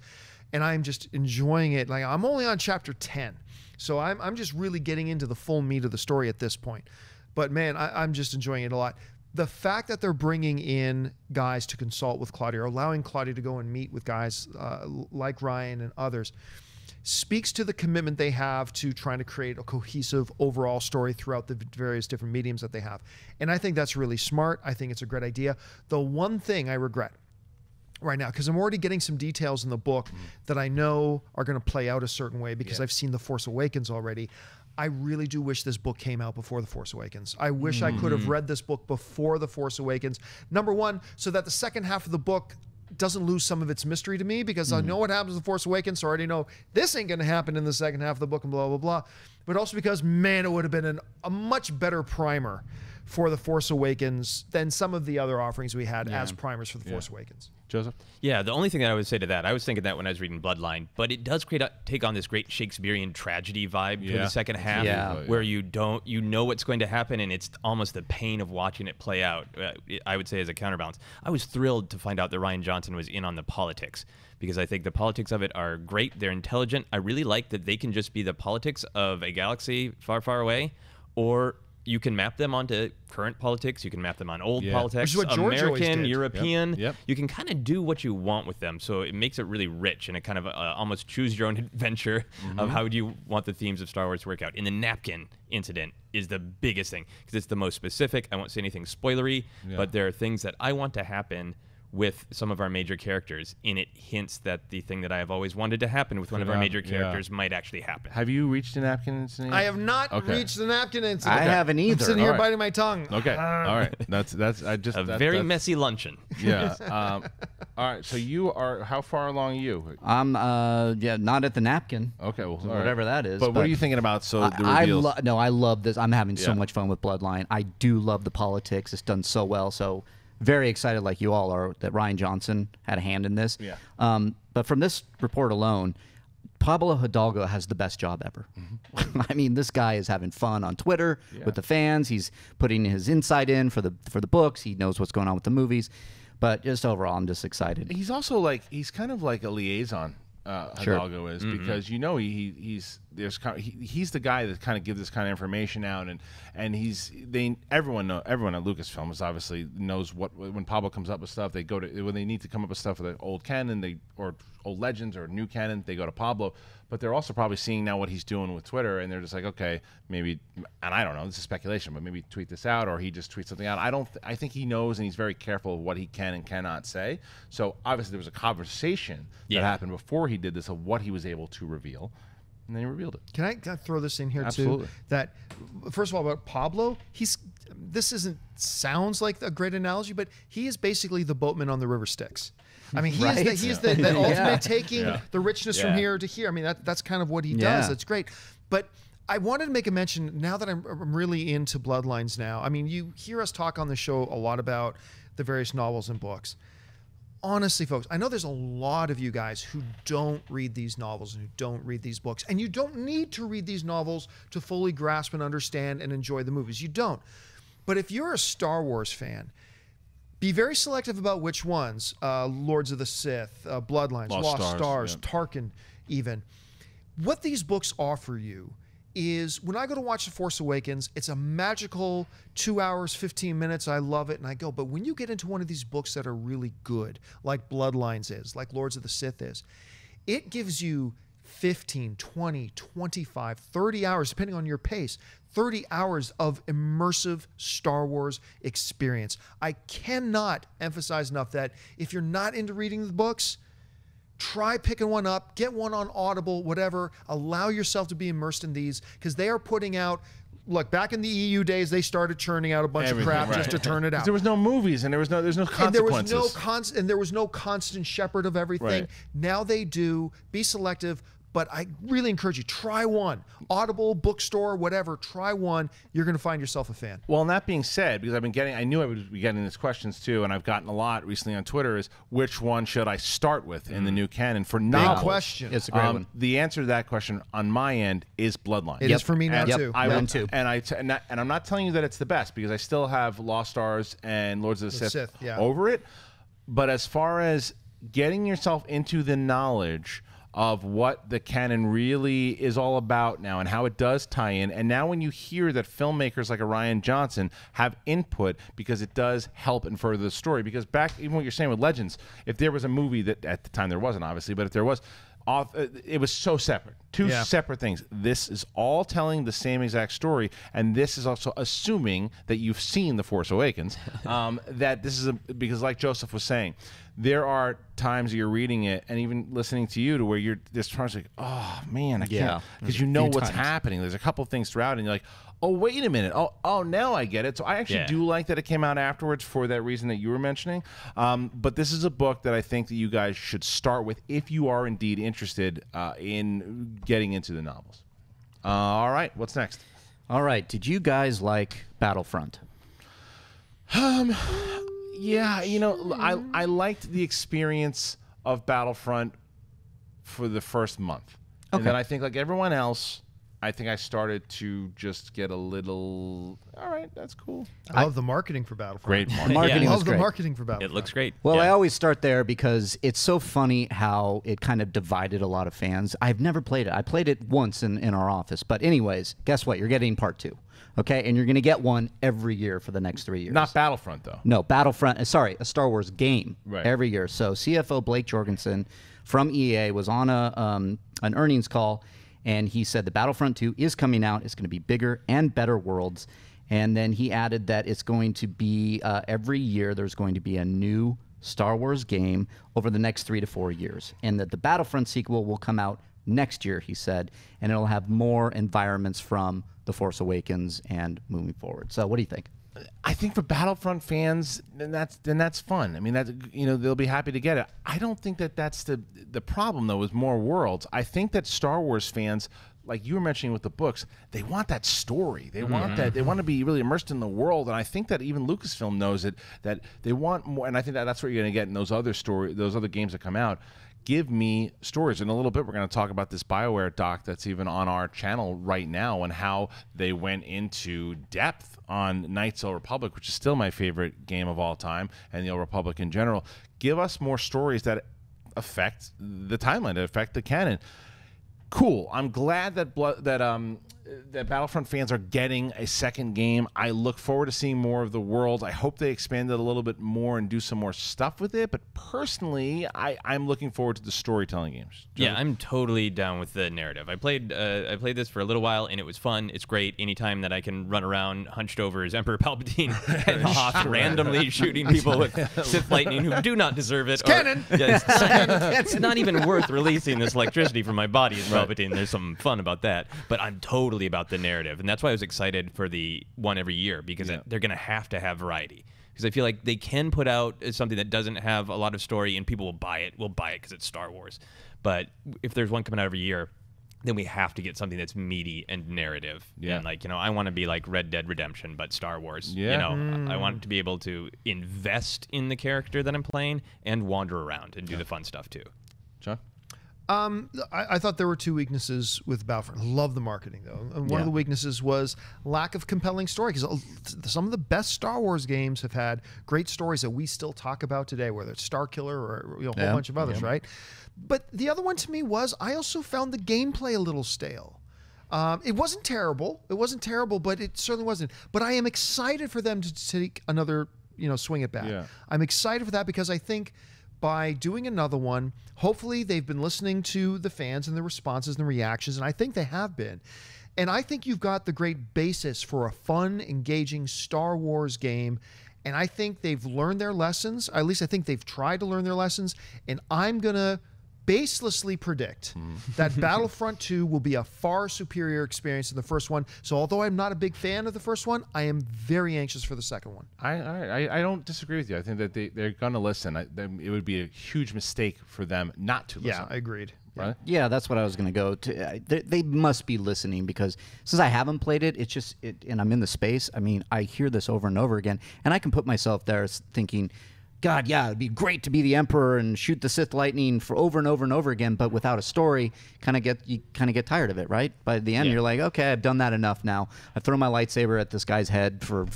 And I'm just enjoying it. Like, I'm only on chapter 10. So I'm just really getting into the full meat of the story at this point. But man, I'm just enjoying it a lot. The fact that they're bringing in guys to consult with Claudia, or allowing Claudia to go and meet with guys like Rian and others, speaks to the commitment they have to trying to create a cohesive overall story throughout the various different mediums that they have. And I think that's really smart. I think it's a great idea. The one thing I regret right now, because I'm already getting some details in the book that I know are going to play out a certain way because I've seen The Force Awakens already. I really do wish this book came out before The Force Awakens. I wish I could have read this book before The Force Awakens. Number one, so that the second half of the book doesn't lose some of its mystery to me, because I know what happens in The Force Awakens, so I already know this ain't gonna happen in the second half of the book and blah, blah, blah. But also because, man, it would have been a much better primer for The Force Awakens than some of the other offerings we had as primers for The Force Awakens. Joseph? Yeah, the only thing that I would say to that, I was thinking that when I was reading Bloodline, but it does take on this great Shakespearean tragedy vibe to the second half, where you know what's going to happen, and it's almost the pain of watching it play out, I would say, as a counterbalance. I was thrilled to find out that Rian Johnson was in on the politics, because I think the politics of it are great, they're intelligent. I really like that they can just be the politics of a galaxy far, far away, or you can map them onto current politics. You can map them on old politics, American, European. You can kind of do what you want with them. So it makes it really rich, and it kind of almost choose your own adventure of how do you want the themes of Star Wars to work out. And the napkin incident is the biggest thing because it's the most specific. I won't say anything spoilery, but there are things that I want to happen with some of our major characters, and it hints that the thing that I have always wanted to happen with one of our major characters might actually happen. Have you reached the napkin incident? I have not reached the napkin incident. I haven't either. I'm sitting here biting my tongue. Okay, all right. That's a very messy luncheon. Yeah. All right. So you are how far along are you? I'm not at the napkin. Okay. Well, whatever that is. But what are you thinking about? So the reveals. I love this. I'm having so much fun with Bloodline. I do love the politics. It's done so well. So. Very excited, like you all are, that Rian Johnson had a hand in this. Yeah. But from this report alone, Pablo Hidalgo has the best job ever. I mean, this guy is having fun on Twitter with the fans. He's putting his insight in for the books. He knows what's going on with the movies. But just overall, I'm just excited. He's also like he's kind of like a liaison. Hidalgo is because you know he's the guy that kind of gives this kind of information out, and everyone at Lucasfilm is obviously knows when Pablo comes up with stuff they go to when they need to come up with stuff for the old canon or old legends or new canon they go to Pablo, but they're also probably seeing now what he's doing with Twitter and they're just like, okay, maybe, and I don't know, this is speculation, but maybe tweet this out or he just tweets something out. I think he knows, and he's very careful of what he can and cannot say. So obviously there was a conversation that happened before he did this of what he was able to reveal, and then he revealed it. Can I throw this in here too? That first of all about Pablo, this isn't sounds like a great analogy, but he is basically the boatman on the River Styx. I mean, he is the ultimate taking the richness from here to here. I mean, that's kind of what he does. It's great, but. I wanted to make a mention, now that I'm really into Bloodlines now, I mean, you hear us talk on the show a lot about the various novels and books. Honestly, folks, I know there's a lot of you guys who don't read these novels and who don't read these books, and you don't need to read these novels to fully grasp and understand and enjoy the movies. You don't. But if you're a Star Wars fan, Be very selective about which ones. Lords of the Sith, Bloodlines, Lost Stars, yeah. Tarkin even. What these books offer you is, when I go to watch The Force Awakens, it's a magical 2 hours, 15 minutes. I love it and I go. But when you get into one of these books that are really good, like Bloodlines is, like Lords of the Sith is, it gives you 15, 20, 25, 30 hours, depending on your pace, 30 hours of immersive Star Wars experience. I cannot emphasize enough that if you're not into reading the books, try picking one up, get one on Audible, whatever. Allow yourself to be immersed in these, because they are putting out, look, back in the EU days, they started churning out a bunch of crap just to turn it out. There was no movies, and there's no consequences. And there was no constant shepherd of everything. Right. Now they do. Be selective, but I really encourage you, try one. Audible, bookstore, whatever, try one. You're going to find yourself a fan. Well, and that being said, because I've been getting, I knew I would be getting these questions too, and I've gotten a lot recently on Twitter, is which one should I start with in the new canon for novels? Big question. It's a great one. The answer to that question on my end is Bloodline. It is for me now too. And I'm not telling you that it's the best, because I still have Lost Stars and Lords of the Sith over it. But as far as getting yourself into the knowledge of what the canon really is all about now and how it does tie in. And now when you hear that filmmakers like Rian Johnson have input, because it does help and further the story. Because back, even what you're saying with Legends, if there was a movie that, at the time there wasn't obviously, but if there was, it was so separate. Two separate things. This is all telling the same exact story, and this is also assuming that you've seen The Force Awakens. That this is, because like Joseph was saying, there are times you're reading it and even listening to you to where you're just trying to like, oh man, I can't, because you know what's happening. There's a couple things throughout, and you're like, oh wait a minute, oh now I get it. So I actually do like that it came out afterwards for that reason that you were mentioning. But this is a book that I think that you guys should start with if you are indeed interested in getting into the novels. All right, what's next? All right, did you guys like Battlefront? Yeah, you know, I liked the experience of Battlefront for the first month. Okay. And then I think, like everyone else, I think I started to just get a little, all right, that's cool. I love the marketing for Battlefront. Great marketing. I love the marketing for Battlefront. It looks great. Well, I always start there because it's so funny how it kind of divided a lot of fans. I've never played it. I played it once in our office. But anyways, guess what? You're getting part two. Okay, and you're going to get one every year for the next 3 years. Not Battlefront, though. No, Battlefront, sorry, a Star Wars game every year. So CFO Blake Jorgensen from EA was on a an earnings call, and he said the Battlefront 2 is coming out. It's going to be bigger and better worlds. And then he added that it's going to be, every year there's going to be a new Star Wars game over the next 3 to 4 years, and that the Battlefront sequel will come out next year, he said, and it'll have more environments from The Force Awakens and moving forward. So what do you think? I think for Battlefront fans, then that's fun. I mean, that, you know, they'll be happy to get it. I don't think that that's the problem, though, is more worlds. I think that Star Wars fans, like you were mentioning with the books, they want that story. They want that. They want to be really immersed in the world, and I think that even Lucasfilm knows it, that they want more. And I think that that's what you're going to get in those other games that come out. Give me stories. In a little bit, we're going to talk about this BioWare doc that's even on our channel right now, and how they went into depth on Knights of the Old Republic, which is still my favorite game of all time, and the Old Republic in general. Give us more stories that affect the timeline, that affect the canon. Cool. I'm glad that that Battlefront fans are getting a second game. I look forward to seeing more of the world. I hope they expand it a little bit more and do some more stuff with it. But personally, I'm looking forward to the storytelling games. Yeah, I'm totally down with the narrative. I played this for a little while, and it was fun. It's great. Anytime that I can run around hunched over as Emperor Palpatine and Hoth randomly shooting people with Sith lightning who do not deserve it. It's canon! Yeah, it's not even worth releasing this electricity from my body as Palpatine. There's some fun about that. But I'm totally about the narrative, and that's why I was excited for the one every year, because they're gonna have to have variety, because I feel like they can put out something that doesn't have a lot of story and people will buy it because it's Star Wars. But if there's one coming out every year, then we have to get something that's meaty and narrative. Yeah, and like, you know, I want to be like Red Dead Redemption but Star Wars. You know, I want to be able to invest in the character that I'm playing and wander around and do the fun stuff too. John? I thought there were two weaknesses with Battlefront. Love the marketing, though. And one of the weaknesses was lack of compelling story, because some of the best Star Wars games have had great stories that we still talk about today, whether it's Star Killer or a whole bunch of others, right? But the other one to me was I also found the gameplay a little stale. It wasn't terrible. It wasn't terrible, but it certainly wasn't. But I am excited for them to take another, you know, swing at bat. Yeah. I'm excited for that because I think by doing another one, hopefully they've been listening to the fans and the responses and the reactions, and I think they have been. And I think you've got the great basis for a fun, engaging Star Wars game. And I think they've learned their lessons. At least I think they've tried to learn their lessons. And I'm going to baselessly predict that Battlefront 2 will be a far superior experience than the first one. So although I'm not a big fan of the first one, I am very anxious for the second one. I don't disagree with you. I think that they're going to listen. It would be a huge mistake for them not to listen. Yeah, I agreed. Right? Yeah, that's what I was going to go to. They must be listening, because since I haven't played it, it's just, and I'm in the space, I mean, I hear this over and over again, and I can put myself there thinking, God, yeah, it'd be great to be the Emperor and shoot the Sith lightning for over and over and over again, but without a story, you kind of get tired of it, right? By the end, you're like, okay, I've done that enough now. I've thrown my lightsaber at this guy's head for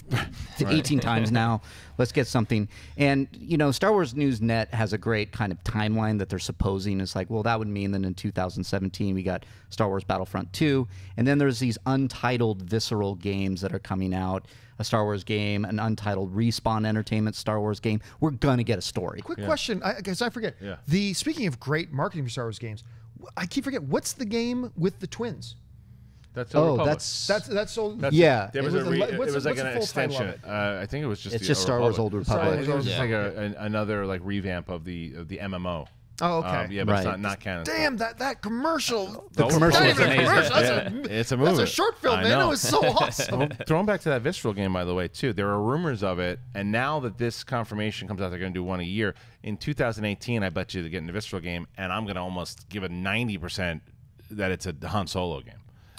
18 times now. Let's get something. And, you know, Star Wars News Net has a great kind of timeline that they're supposing. It's like, well, that would mean that in 2017 we got Star Wars Battlefront 2, and then there's these untitled Visceral games that are coming out. A Star Wars game, an untitled Respawn Entertainment Star Wars game. We're gonna get a story. Quick question, because I forget. Yeah. Speaking of great marketing for Star Wars games, I keep forget what's the game with the twins. That's It was like an extension. I think it was just. It's just Star Wars Old Republic. It was just like another like revamp of the MMO. Oh, okay. Yeah, but it's not canon. Damn, that commercial. The commercial is amazing. It's a movie. That's a short film, man. It was so awesome. Well, throwing back to that Visceral game, by the way, too, there are rumors of it, and now that this confirmation comes out, they're going to do one a year. In 2018, I bet you they're getting the Visceral game, and I'm going to almost give it 90% that it's a Han Solo game.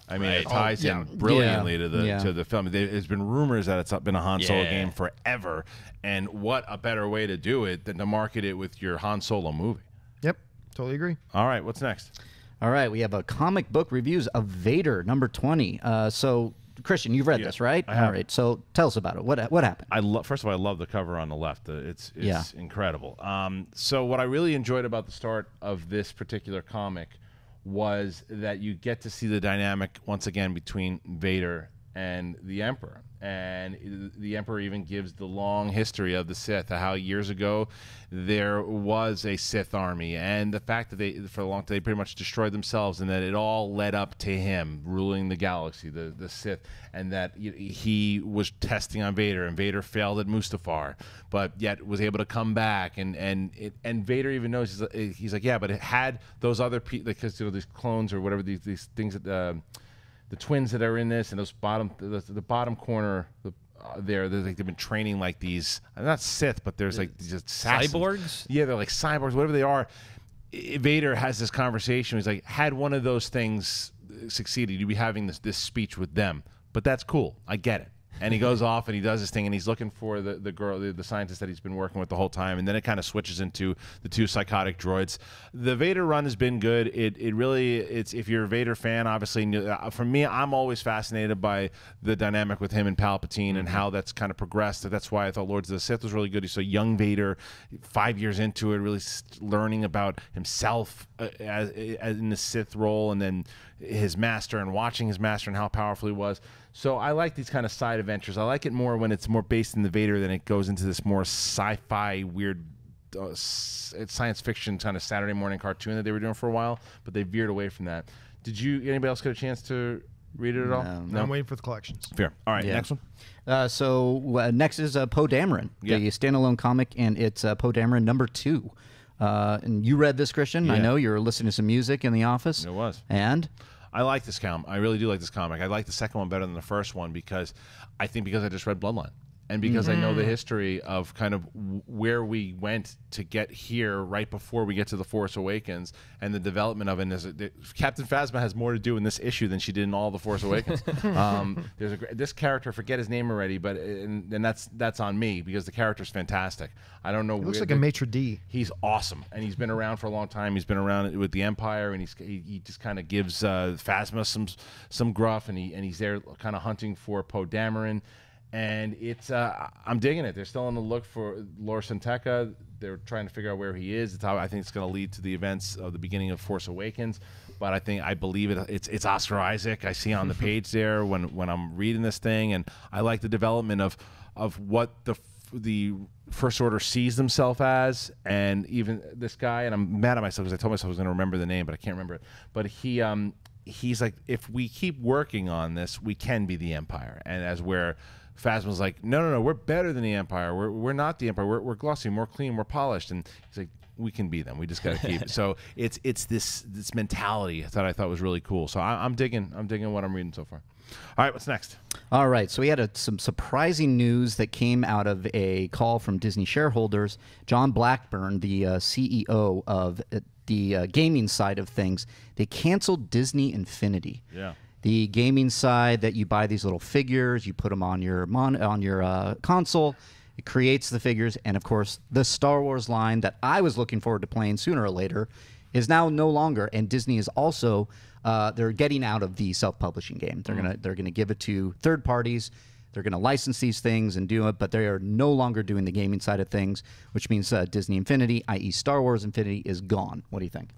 I mean, it ties in brilliantly to the film. There's been rumors that it's been a Han Solo game forever, and what a better way to do it than to market it with your Han Solo movie. Yep, totally agree. All right, what's next? All right, we have a comic book reviews of Vader, number 20. So, Christian, you've read this, right? I have. All right, so tell us about it. What happened? First of all, I love the cover on the left. It's incredible. So what I really enjoyed about the start of this particular comic was that you get to see the dynamic, once again, between Vader and the Emperor. And the Emperor even gives the long history of the Sith, how years ago there was a Sith army, and the fact that they, for a long time, they pretty much destroyed themselves, and that it all led up to him ruling the galaxy, the Sith, and that he was testing on Vader, and Vader failed at Mustafar, but yet was able to come back, and Vader even knows, he's like, yeah, but it had those other people, because you know, these clones or whatever, these things that the twins that are in this, and those bottom, the bottom corner there, like they've been training like these, not Sith, but there's like these assassins. Cyborgs? Yeah, they're like cyborgs, whatever they are. Vader has this conversation. He's like, had one of those things succeeded, you'd be having this speech with them. But that's cool. I get it. And he goes off and he does his thing, and he's looking for the girl, the scientist that he's been working with the whole time. And then it kind of switches into the two psychotic droids. The Vader run has been good. It really, it's, if you're a Vader fan, obviously, for me, I'm always fascinated by the dynamic with him and Palpatine and how that's kind of progressed. That's why I thought Lords of the Sith was really good. So young Vader, 5 years into it, really learning about himself as in the Sith role, and then his master, and watching his master and how powerful he was. So I like these kind of side adventures. I like it more when it's more based in the Vader than it goes into this more sci-fi, weird science fiction kind of Saturday morning cartoon that they were doing for a while, but they veered away from that. Did you, anybody else get a chance to read it at all? No, I'm waiting for the collections. Fair. All right, next one. Next is Poe Dameron, the standalone comic, and it's Poe Dameron number 2. And you read this, Christian. I know you were listening to some music in the office. It was. And? I like this comic. I really do like this comic. I like the second one better than the first one because I just read Bloodline. and because I know the history of kind of where we went to get here right before we get to The Force Awakens and the development of it, Captain Phasma has more to do in this issue than she did in all The Force Awakens. There's this character, forget his name already, but and that's on me because the character's fantastic. I don't know. He looks like a maitre d'. He's awesome, and he's been around for a long time. He's been around with the Empire, and he just kind of gives Phasma some gruff, and he's there kind of hunting for Poe Dameron. And it's I'm digging it. They're still on the look for Lor San Tekka. They're trying to figure out where he is. It's how I think it's going to lead to the events of the beginning of Force Awakens. But I believe it. It's Oscar Isaac. I see on the page there when I'm reading this thing, and I like the development of what the First Order sees themselves as, and even this guy. And I'm mad at myself because I told myself I was going to remember the name, but I can't remember it. But he. He's like, if we keep working on this, we can be the Empire. And as where Phasma's like, no, no, no, we're better than the Empire. We're not the Empire. We're glossy, more clean, we're polished. And he's like, we can be them. We just got to keep it. So it's this mentality that I thought was really cool. So I'm digging what I'm reading so far. All right, what's next? All right, so we had some surprising news that came out of a call from Disney shareholders. John Blackburn, the CEO of the gaming side of things, they canceled Disney Infinity. Yeah. The gaming side that you buy these little figures, you put them on your console, it creates the figures, and of course the Star Wars line that I was looking forward to playing sooner or later is now no longer, and Disney is also they're getting out of the self-publishing game. They're gonna give it to third parties. They're going to license these things and do it, but they are no longer doing the gaming side of things, which means Disney Infinity, i.e. Star Wars Infinity, is gone. What do you think?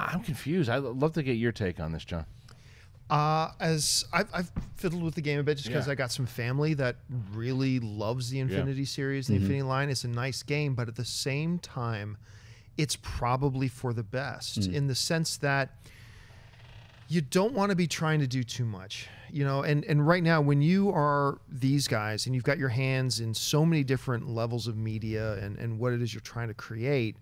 I'm confused. I'd love to get your take on this, John. As I've fiddled with the game a bit just because I got some family that really loves the Infinity series, the Infinity line. It's a nice game, but at the same time, it's probably for the best in the sense that you don't want to be trying to do too much, you know, and right now when you are these guys and you've got your hands in so many different levels of media and what it is you're trying to create,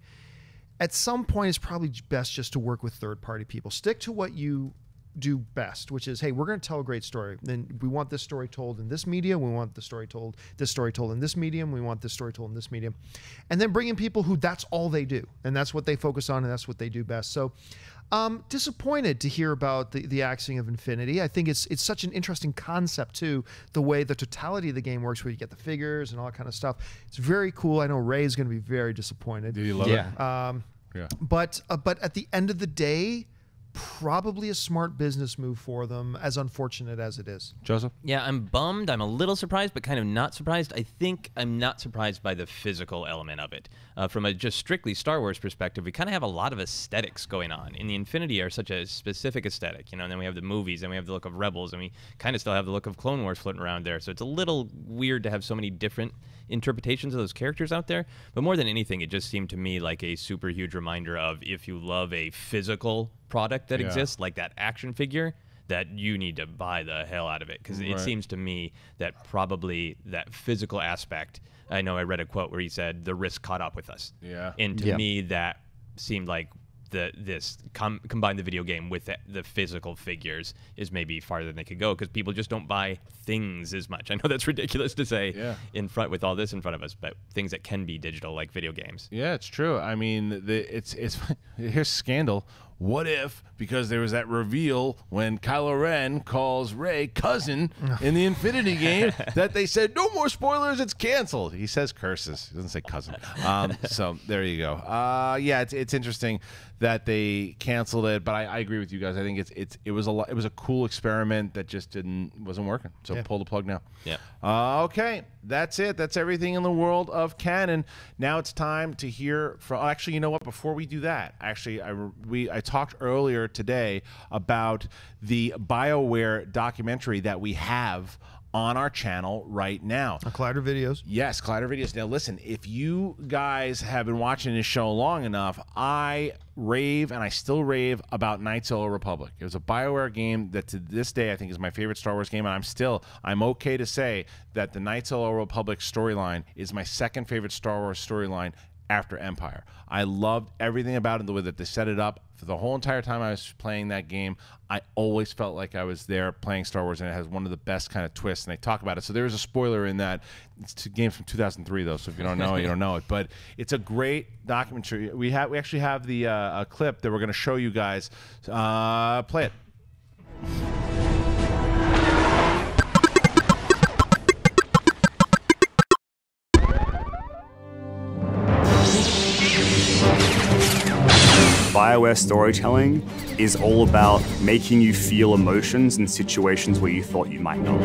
at some point it's probably best just to work with third-party people. Stick to what you do best, which is, hey, we're going to tell a great story. Then we want this story told in this media. We want the story told, this story told in this medium. We want this story told in this medium. And then bring in people who that's all they do. And that's what they focus on and that's what they do best. So disappointed to hear about the axing of Infinity. I think it's such an interesting concept too, the way the totality of the game works where you get the figures and all that kind of stuff. It's very cool. I know Ray's going to be very disappointed. Do you love it? Yeah. But at the end of the day, probably a smart business move for them, as unfortunate as it is. Joseph? Yeah, I'm bummed. I'm a little surprised, but kind of not surprised. I think I'm not surprised by the physical element of it. From a just strictly Star Wars perspective, we kind of have a lot of aesthetics going on. In the Infinity are such a specific aesthetic, you know, and then we have the movies, and we have the look of Rebels, and we kind of still have the look of Clone Wars floating around there. So it's a little weird to have so many different interpretations of those characters out there. But more than anything, it just seemed to me like a super huge reminder of if you love a physical product that exists, like that action figure, that you need to buy the hell out of it. Because it seems to me that probably that physical aspect, I know I read a quote where he said, the risk caught up with us. Yeah. And to me, that seemed like combine the video game with the physical figures is maybe farther than they could go because people just don't buy things as much. I know that's ridiculous to say in front with all this in front of us, but things that can be digital like video games. Yeah, it's true. I mean, it's here's Scandal. What if, because there was that reveal when Kylo Ren calls Rey cousin in the Infinity game, that they said, no more spoilers, it's canceled. He says curses. He doesn't say cousin. So there you go. Yeah, it's interesting that they canceled it, but I agree with you guys. I think it was a cool experiment that just wasn't working. So pull the plug now. Yeah. Okay, that's it. That's everything in the world of canon. Now it's time to hear from. Actually, you know what? Before we do that, actually, I talked earlier today about the BioWare documentary that we have on our channel right now. Collider Videos. Yes, Collider Videos. Now listen, if you guys have been watching this show long enough, I rave, and I still rave, about Knights of the Old Republic. It was a BioWare game that to this day I think is my favorite Star Wars game, and I'm okay to say that the Knights of the Old Republic storyline is my second favorite Star Wars storyline after Empire. I loved everything about it, the way that they set it up. For the whole entire time I was playing that game, I always felt like I was there playing Star Wars, and it has one of the best kind of twists, and they talk about it. So there is a spoiler in that. It's a game from 2003, though, so if you don't know it, you don't know it. But it's a great documentary. We actually have the a clip that we're going to show you guys. Play it. BioWare storytelling is all about making you feel emotions in situations where you thought you might not.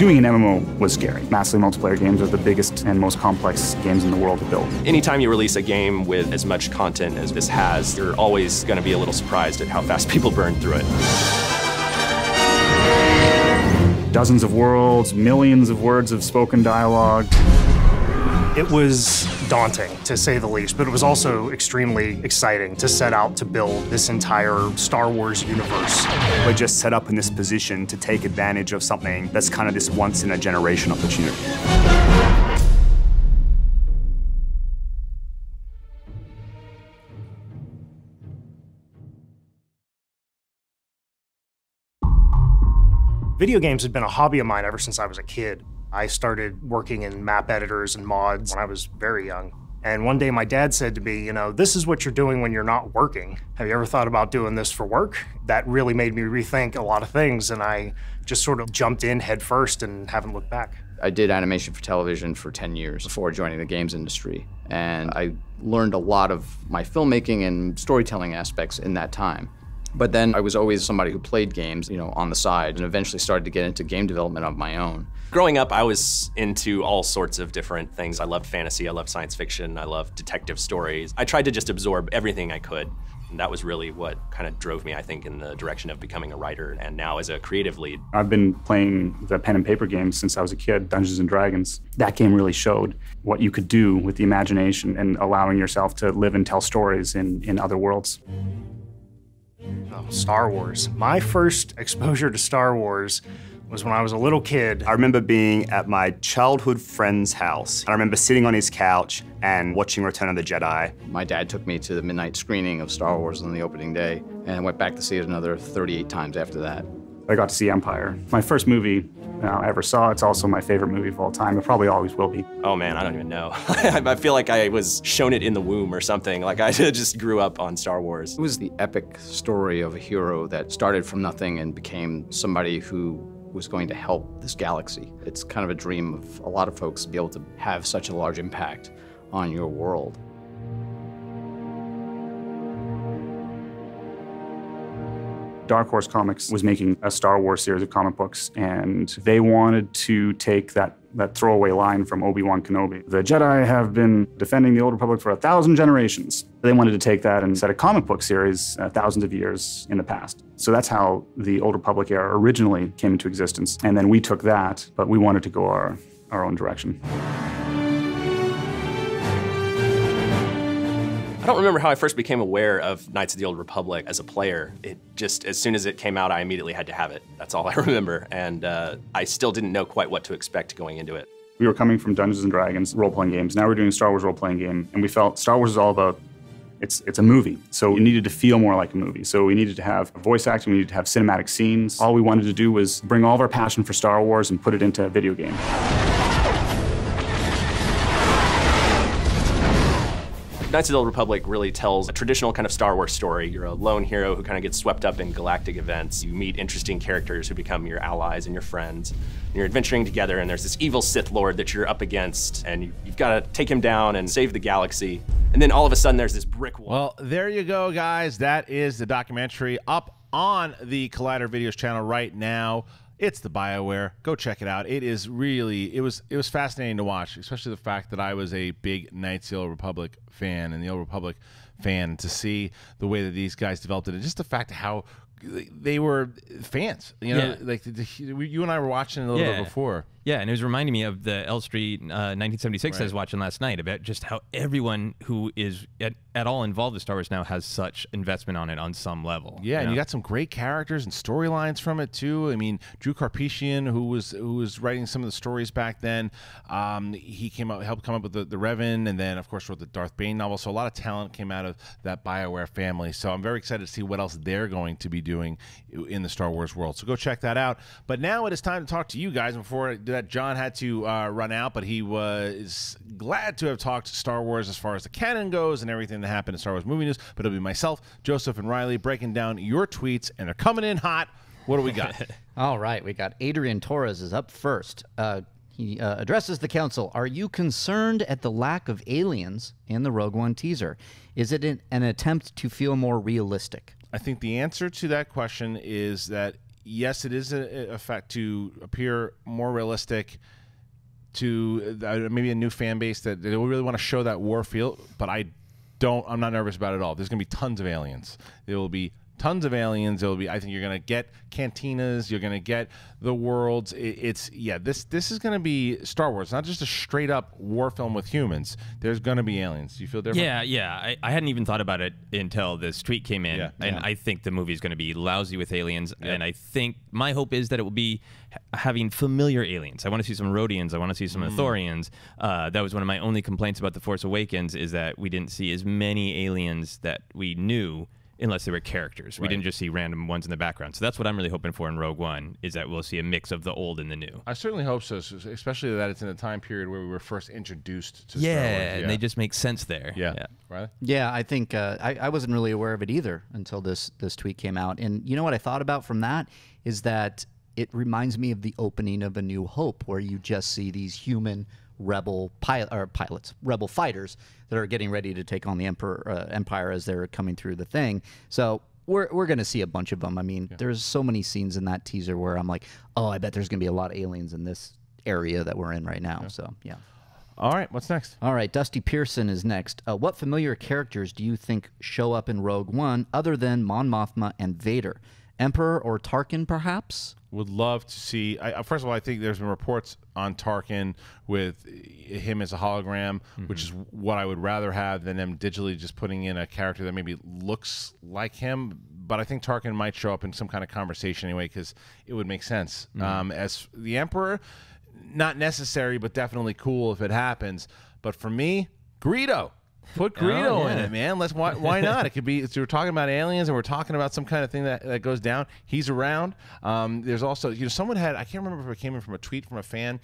Doing an MMO was scary. Massively multiplayer games are the biggest and most complex games in the world to build. Anytime you release a game with as much content as this has, you're always going to be a little surprised at how fast people burn through it. Dozens of worlds, millions of words of spoken dialogue. It was daunting, to say the least, but it was also extremely exciting to set out to build this entire Star Wars universe. We're just set up in this position to take advantage of something that's kind of this once-in-a-generation opportunity. Video games had been a hobby of mine ever since I was a kid. I started working in map editors and mods when I was very young. And one day my dad said to me, you know, this is what you're doing when you're not working. Have you ever thought about doing this for work? That really made me rethink a lot of things, and I just sort of jumped in head first and haven't looked back. I did animation for television for 10 years before joining the games industry. And I learned a lot of my filmmaking and storytelling aspects in that time. But then I was always somebody who played games, you know, on the side, and eventually started to get into game development of my own. Growing up, I was into all sorts of different things. I loved fantasy, I loved science fiction, I loved detective stories. I tried to just absorb everything I could. And that was really what kind of drove me, I think, in the direction of becoming a writer and now as a creative lead. I've been playing the pen and paper games since I was a kid, Dungeons and Dragons. That game really showed what you could do with the imagination and allowing yourself to live and tell stories in other worlds. Oh, Star Wars. My first exposure to Star Wars was when I was a little kid. I remember being at my childhood friend's house, and I remember sitting on his couch and watching Return of the Jedi. My dad took me to the midnight screening of Star Wars on the opening day, and I went back to see it another 38 times after that. I got to see Empire. My first movie I ever saw. It's also my favorite movie of all time. It probably always will be. Oh man, I don't even know. I feel like I was shown it in the womb or something. Like I just grew up on Star Wars. It was the epic story of a hero that started from nothing and became somebody who was going to help this galaxy. It's kind of a dream of a lot of folks to be able to have such a large impact on your world. Dark Horse Comics was making a Star Wars series of comic books, and they wanted to take that throwaway line from Obi-Wan Kenobi. The Jedi have been defending the Old Republic for 1,000 generations. They wanted to take that and set a comic book series thousands of years in the past. So that's how the Old Republic era originally came into existence. And then we took that, but we wanted to go our own direction. I don't remember how I first became aware of Knights of the Old Republic as a player. It just, as soon as it came out, I immediately had to have it. That's all I remember. And I still didn't know quite what to expect going into it. We were coming from Dungeons & Dragons role-playing games. Now we're doing a Star Wars role-playing game. And we felt Star Wars is all about, it's a movie. So it needed to feel more like a movie. So we needed to have voice acting, we needed to have cinematic scenes. All we wanted to do was bring all of our passion for Star Wars and put it into a video game. Knights of the Old Republic really tells a traditional kind of Star Wars story. You're a lone hero who kind of gets swept up in galactic events. You meet interesting characters who become your allies and your friends. And you're adventuring together, and there's this evil Sith Lord that you're up against, and you've got to take him down and save the galaxy. And then all of a sudden there's this brick wall. Well, there you go, guys. That is the documentary up on the Collider Videos channel right now. It's the BioWare. Go check it out. It is really, it was fascinating to watch, especially the fact that I was a big Knights of the Old Republic fan and the Old Republic fan, to see the way that these guys developed it, and just the fact of how they were fans. You know, like you and I were watching it a little bit before. Yeah, and it was reminding me of the L Street 1976 I was watching last night about just how everyone who is at all involved with Star Wars now has such investment on it on some level. Yeah, and you got some great characters and storylines from it too. I mean, Drew Karpetian, who was writing some of the stories back then, he helped come up with the Revan, and then of course wrote the Darth Bane novel. So a lot of talent came out of that BioWare family. So I'm very excited to see what else they're going to be doing in the Star Wars world. So go check that out. But now it is time to talk to you guys before. That John had to run out, but he was glad to have talked Star Wars as far as the canon goes and everything that happened in Star Wars movie news. But it'll be myself, Joseph, and Riley breaking down your tweets, and they're coming in hot. What do we got? All right, we got Adrian Torres is up first. He addresses the council. Are you concerned at the lack of aliens in the Rogue One teaser? Is it an attempt to feel more realistic? I think the answer to that question is that yes, it is a fact to appear more realistic to maybe a new fan base that they really want to show that war feel, but I'm not nervous about it at all. There's going to be tons of aliens. There will be tons of aliens. It will be, I think you're going to get cantinas. You're going to get the worlds. This is going to be Star Wars, not just a straight up war film with humans. There's going to be aliens. Do you feel different? Yeah. I hadn't even thought about it until this tweet came in. I think the movie is going to be lousy with aliens. Yeah. And I think my hope is that it will be having familiar aliens. I want to see some Rhodians. I want to see some Ithorians. That was one of my only complaints about The Force Awakens is that we didn't see as many aliens that we knew unless they were characters. We didn't just see random ones in the background. So that's what I'm really hoping for in Rogue One, is that we'll see a mix of the old and the new. I certainly hope so, especially that it's in a time period where we were first introduced to Star Wars. Yeah, and they just make sense there. Yeah. Right? Yeah, I think I wasn't really aware of it either until this tweet came out. And you know what I thought about from that is that it reminds me of the opening of A New Hope, where you just see these human rebel fighters that are getting ready to take on the empire as they're coming through the thing. So we're going to see a bunch of them. I mean, there's so many scenes in that teaser where I'm like, oh, I bet there's going to be a lot of aliens in this area that we're in right now. So, yeah. All right, what's next? All right, Dusty Pearson is next. What familiar characters do you think show up in Rogue One other than Mon Mothma and Vader? Emperor or Tarkin, perhaps? Would love to see. First of all, I think there's been reports on Tarkin with him as a hologram, which is what I would rather have than them digitally just putting in a character that maybe looks like him. But I think Tarkin might show up in some kind of conversation anyway, because it would make sense. As the Emperor, not necessary, but definitely cool if it happens. But for me, Greedo. Put Greedo in it, man. Why not? It could be. So we're talking about aliens, and we're talking about some kind of thing that goes down. He's around. There's also, someone had, I can't remember if it came in from a tweet from a fan,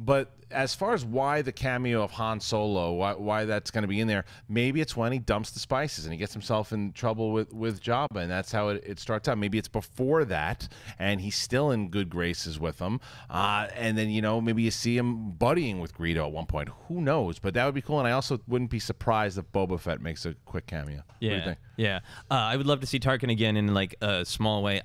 but as far as why the cameo of Han Solo, why that's going to be in there, maybe it's when he dumps the spices and he gets himself in trouble with Jabba, and that's how it starts out. Maybe it's before that, and he's still in good graces with them. And then, maybe you see him buddying with Greedo at one point. Who knows? But that would be cool, and I also wouldn't be surprised if Boba Fett makes a quick cameo. Yeah. What do you think? Yeah. I would love to see Tarkin again in, a small way.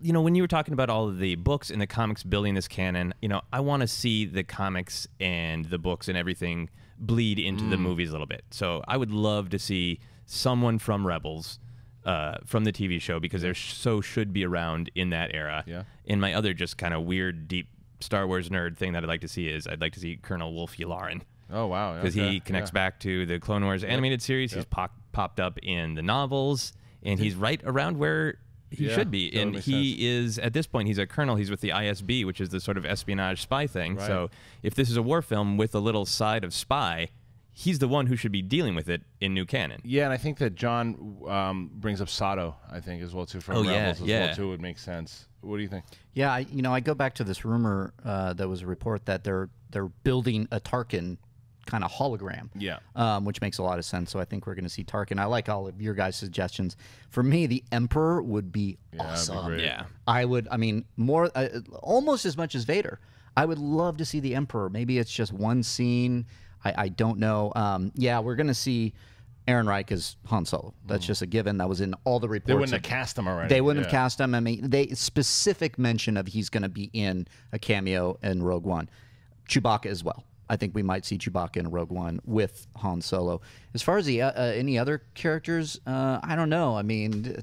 When you were talking about all of the books and the comics building this canon, I want to see the comics and the books and everything bleed into the movies a little bit. So I would love to see someone from Rebels, from the TV show, because they should be around in that era. Yeah. And my other just kind of weird, deep Star Wars nerd thing that I'd like to see is I'd like to see Colonel Wolf Yularen. Oh, wow. Because he connects back to the Clone Wars animated series. Yep. He's popped up in the novels, and he's right around where he should be, and he is at this point. He's a colonel. He's with the ISB, which is the sort of espionage spy thing. Right. So, if this is a war film with a little side of spy, he's the one who should be dealing with it in new canon. Yeah, and I think that John brings up Sato, I think, as well too, from Rebels as well too. Would make sense. What do you think? Yeah, I go back to this rumor that was a report that they're building a Tarkin kind of hologram, which makes a lot of sense. So I think we're going to see Tarkin. I like all of your guys' suggestions. For me, the Emperor would be awesome. Be I would. I mean, more almost as much as Vader. I would love to see the Emperor. Maybe it's just one scene. I don't know. We're going to see Ehrenreich as Han Solo. That's just a given. That was in all the reports. They wouldn't have cast him already. They wouldn't have cast him. I mean, specific mention of he's going to be in a cameo in Rogue One. Chewbacca as well. I think we might see Chewbacca in Rogue One with Han Solo. As far as the any other characters, I don't know. I mean,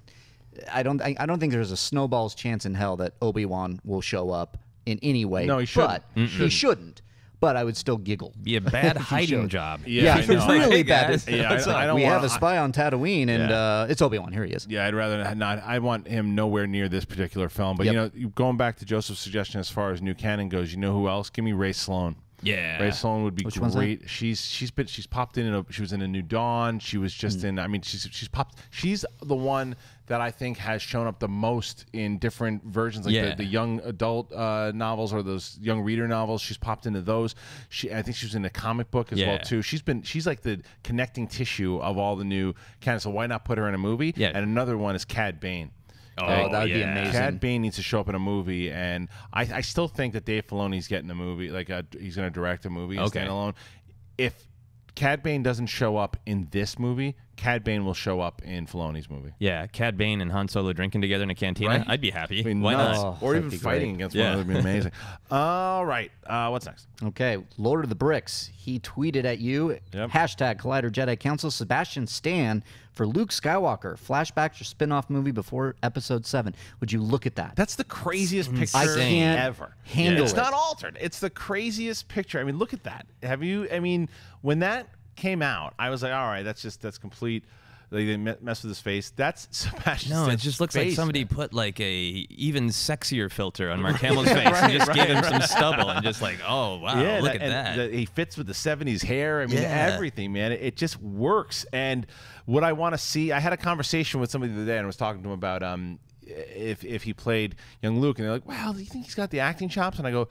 I don't think there's a snowball's chance in hell that Obi-Wan will show up in any way. No, he shouldn't. But he shouldn't. But I would still giggle. Yeah, bad hiding job. Yeah, it's really bad. Yeah, I don't. We have a spy on Tatooine, and it's Obi-Wan. Here he is. Yeah, I'd rather not. I want him nowhere near this particular film. But you know, going back to Joseph's suggestion as far as new canon goes, you know who else? Give me Ray Sloan. Yeah, Ray Sloan would be great. She's popped in. She was in A New Dawn. She was just in. I mean, she's popped. She's the one that I think has shown up the most in different versions, like the young adult novels or those young reader novels. She's popped into those. I think she was in a comic book as well too. She's like the connecting tissue of all the new canon. So why not put her in a movie? Yeah. And another one is Cad Bane. Oh, that would be amazing. Cad Bane needs to show up in a movie, and I still think that Dave Filoni's getting a movie. Like he's going to direct a movie standalone. If Cad Bane doesn't show up in this movie, Cad Bane will show up in Filoni's movie. Yeah, Cad Bane and Han Solo drinking together in a cantina. Right? I'd be happy. I mean, why not? Or even fighting against one another would be amazing. All right, what's next? Okay, Lord of the Bricks. He tweeted at you, hashtag Collider Jedi Council, Sebastian Stan for Luke Skywalker, flashbacks or spin-off movie before Episode 7. Would you look at that? That's the craziest picture ever. Handle it. It's not altered. It's the craziest picture. I mean, look at that. Have you, I mean, when that came out, I was like, all right, that's complete. Like, they mess with his face. That's Sebastian. No, it just looks like somebody put like a even sexier filter on Mark Hamill's face and just gave him some stubble and just like, oh wow, look at that. He fits with the '70s hair. I mean, everything, man. It just works. And what I want to see, I had a conversation with somebody the other day and I was talking to him about if he played young Luke, and they're like, wow, do you think he's got the acting chops? And I go,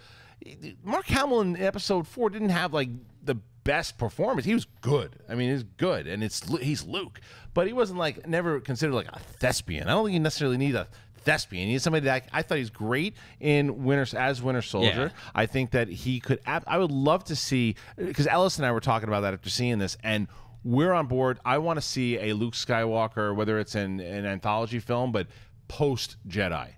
Mark Hamill in Episode 4 didn't have like the best performance. He was good. I mean, he's good, and he's Luke, but he wasn't like never considered like a thespian. I don't think you necessarily need a thespian. He is somebody that I thought he's great in Winter Soldier. Yeah. I think that he could. I would love to see, because Ellis and I were talking about that after seeing this, and we're on board. I want to see a Luke Skywalker, whether it's in an anthology film, but post Jedi.